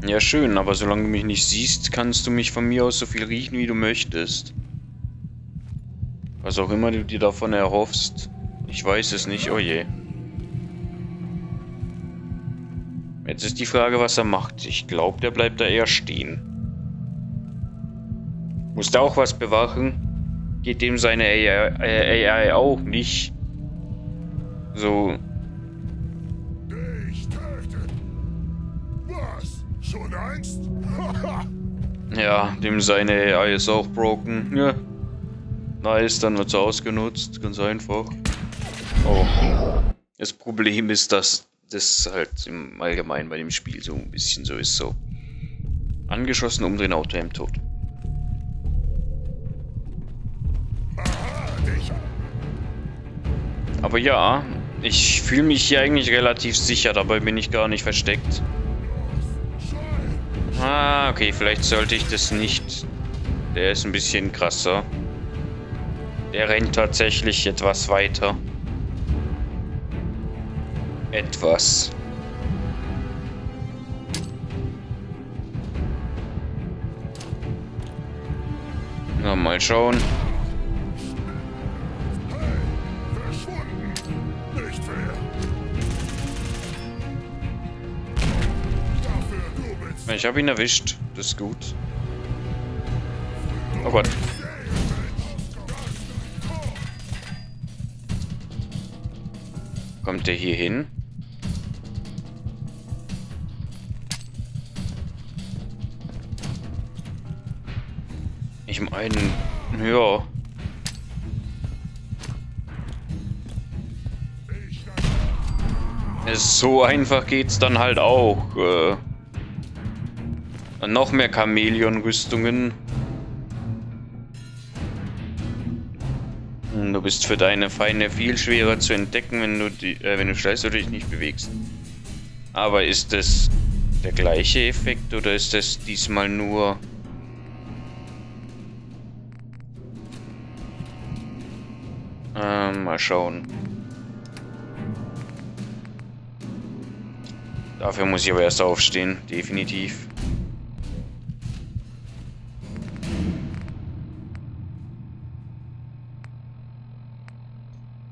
Ja, schön, aber solange du mich nicht siehst, kannst du mich von mir aus so viel riechen, wie du möchtest. Was auch immer du dir davon erhoffst. Ich weiß es nicht, oh je. Jetzt ist die Frage, was er macht. Ich glaube, der bleibt da eher stehen. Muss da auch was bewachen? Geht dem seine A I, äh, A I auch nicht? So. Ich töte. Was? Schon Angst? Ja, dem seine A I ist auch broken. Ja. Nice, dann wird's ausgenutzt. Ganz einfach. Oh. Das Problem ist, dass das halt im Allgemeinen bei dem Spiel so ein bisschen so ist. So. Angeschossen, umdrehen, Autohelm tot. Aber ja, ich fühle mich hier eigentlich relativ sicher, dabei bin ich gar nicht versteckt. Ah, okay, vielleicht sollte ich das nicht. Der ist ein bisschen krasser. Der rennt tatsächlich etwas weiter. Etwas. Na, mal schauen. Ich habe ihn erwischt. Das ist gut. Oh Gott. Kommt der hier hin? Ich meine, ja. So einfach geht's dann halt auch. Äh. Noch mehr Chamäleon-Rüstungen. Du bist für deine Feinde viel schwerer zu entdecken, wenn du die, äh, wenn du schleichst oder dich nicht bewegst. Aber ist das der gleiche Effekt oder ist das diesmal nur... Ähm, mal schauen. Dafür muss ich aber erst aufstehen, definitiv.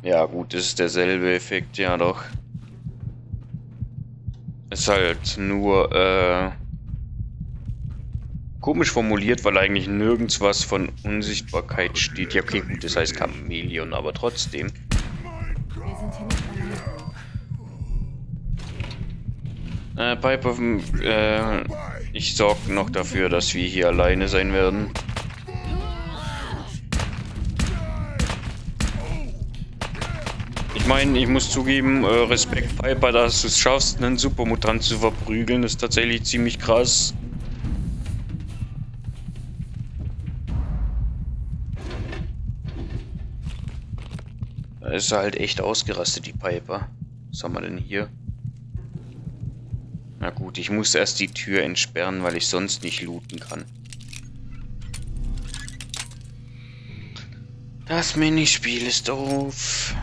Ja gut, ist derselbe Effekt, ja doch. Ist halt nur äh, komisch formuliert, weil eigentlich nirgends was von Unsichtbarkeit steht. Ja okay, gut, das heißt Chamäleon, aber trotzdem. Äh, Piper, äh, ich sorge noch dafür, dass wir hier alleine sein werden. Ich meine, ich muss zugeben, äh, Respekt Piper, dass du es schaffst, einen Supermutant zu verprügeln, ist tatsächlich ziemlich krass. Da ist er halt echt ausgerastet, die Piper. Was haben wir denn hier? Na gut, ich muss erst die Tür entsperren, weil ich sonst nicht looten kann. Das Minispiel ist doof.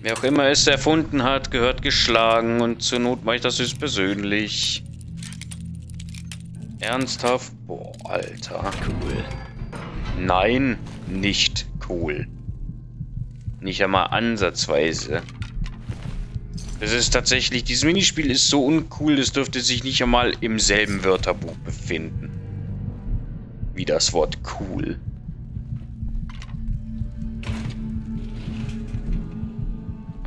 Wer auch immer es erfunden hat, gehört geschlagen und zur Not mache ich das jetzt persönlich. Ernsthaft? Boah, Alter. Cool. Nein, nicht cool. Nicht einmal ansatzweise. Das ist tatsächlich, dieses Minispiel ist so uncool, das dürfte sich nicht einmal im selben Wörterbuch befinden. Wie das Wort cool.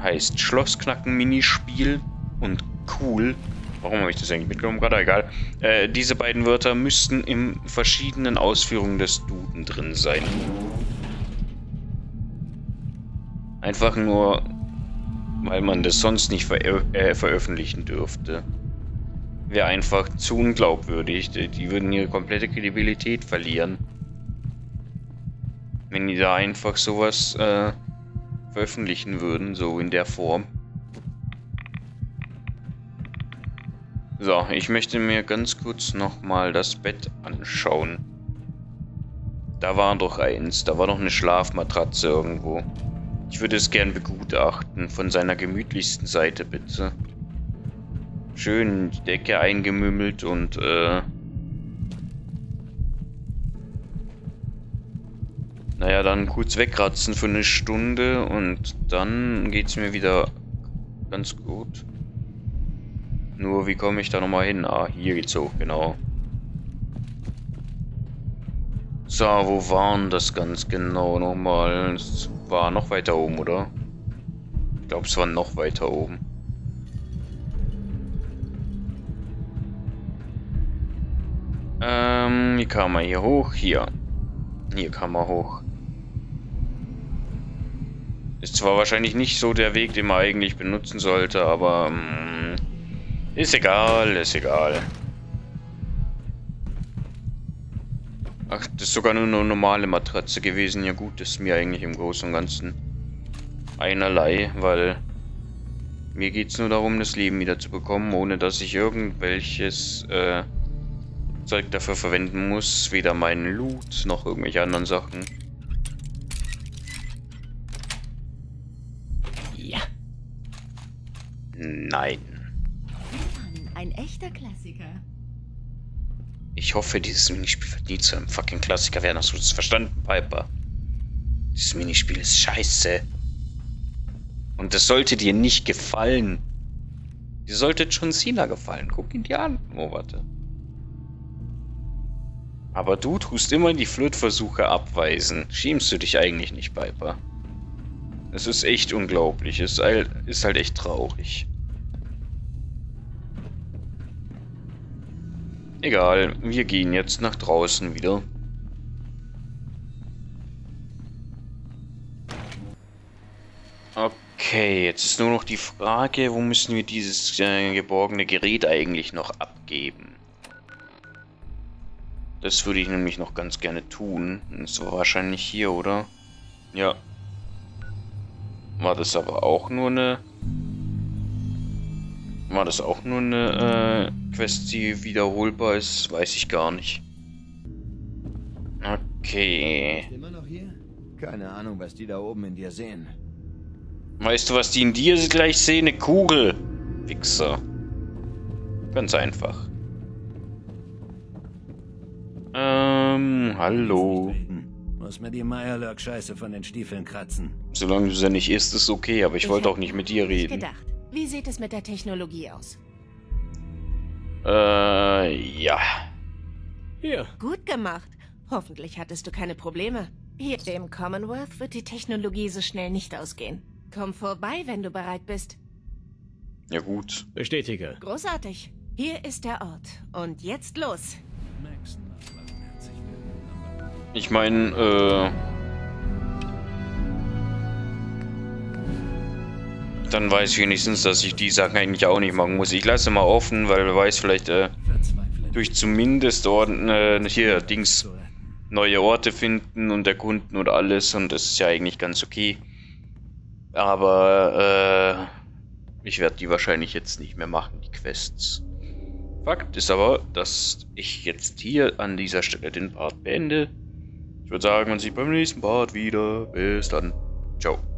Heißt Schlossknacken-Minispiel und cool. Warum habe ich das eigentlich mitgenommen? Gerade egal. Äh, diese beiden Wörter müssten in verschiedenen Ausführungen des Duden drin sein. Einfach nur, weil man das sonst nicht ver- äh, veröffentlichen dürfte. Wäre einfach zu unglaubwürdig. Die würden ihre komplette Kredibilität verlieren. Wenn die da einfach sowas äh, veröffentlichen würden, so in der Form. So, ich möchte mir ganz kurz nochmal das Bett anschauen. Da war doch eins, da war noch eine Schlafmatratze irgendwo. Ich würde es gern begutachten, von seiner gemütlichsten Seite bitte. Schön die Decke eingemümmelt und äh... naja, dann kurz wegratzen für eine Stunde und dann geht's mir wieder ganz gut. Nur, wie komme ich da nochmal hin? Ah, hier geht's hoch, genau. So, wo waren das ganz genau nochmal? Es war noch weiter oben, oder? Ich glaube, es war noch weiter oben. Ähm, wie kam man hier hoch? Hier. Hier kam man hoch. Ist zwar wahrscheinlich nicht so der Weg, den man eigentlich benutzen sollte, aber... Mh, ist egal, ist egal. Ach, das ist sogar nur eine normale Matratze gewesen. Ja gut, das ist mir eigentlich im Großen und Ganzen einerlei, weil mir geht es nur darum, das Leben wieder zu bekommen, ohne dass ich irgendwelches äh, Zeug dafür verwenden muss. Weder meinen Loot noch irgendwelche anderen Sachen. Ja. Nein. Ein echter Klassiker. Ich hoffe, dieses Minispiel wird nie zu einem fucking Klassiker werden. Hast du das verstanden, Piper? Dieses Minispiel ist scheiße. Und das sollte dir nicht gefallen. Dir sollte John Cena gefallen. Guck ihn dir an. Oh, warte. Aber du tust immer die Flirtversuche abweisen. Schämst du dich eigentlich nicht, Piper? Es ist echt unglaublich. Es ist halt echt traurig. Egal, wir gehen jetzt nach draußen wieder. Okay, jetzt ist nur noch die Frage, wo müssen wir dieses äh, geborgene Gerät eigentlich noch abgeben? Das würde ich nämlich noch ganz gerne tun. Das war wahrscheinlich hier, oder? Ja. War das aber auch nur eine... War das auch nur eine äh, Quest, die wiederholbar ist? Weiß ich gar nicht. Okay. Immer noch hier? Keine Ahnung, was die da oben in dir sehen. Weißt du, was die in dir gleich sehen? Eine Kugel. Wichser. Ganz einfach. Ähm, hallo. Muss mir die Meierlurk-Scheiße von den Stiefeln kratzen. Solange du sie nicht isst, ist okay, aber ich, ich wollte auch nicht mit dir reden. Gedacht. Wie sieht es mit der Technologie aus? Äh, ja. Hier. Gut gemacht. Hoffentlich hattest du keine Probleme. Hier im Commonwealth wird die Technologie so schnell nicht ausgehen. Komm vorbei, wenn du bereit bist. Ja gut. Bestätige. Großartig. Hier ist der Ort. Und jetzt los. Ich meine, äh... dann weiß ich wenigstens, dass ich die Sachen eigentlich auch nicht machen muss. Ich lasse mal offen, weil wer weiß, vielleicht äh, durch zumindest Ordnung, äh, hier, Dings, neue Orte finden und erkunden und alles, und das ist ja eigentlich ganz okay. Aber äh, ich werde die wahrscheinlich jetzt nicht mehr machen, die Quests. Fakt ist aber, dass ich jetzt hier an dieser Stelle den Part beende. Ich würde sagen, man sieht beim nächsten Part wieder. Bis dann. Ciao.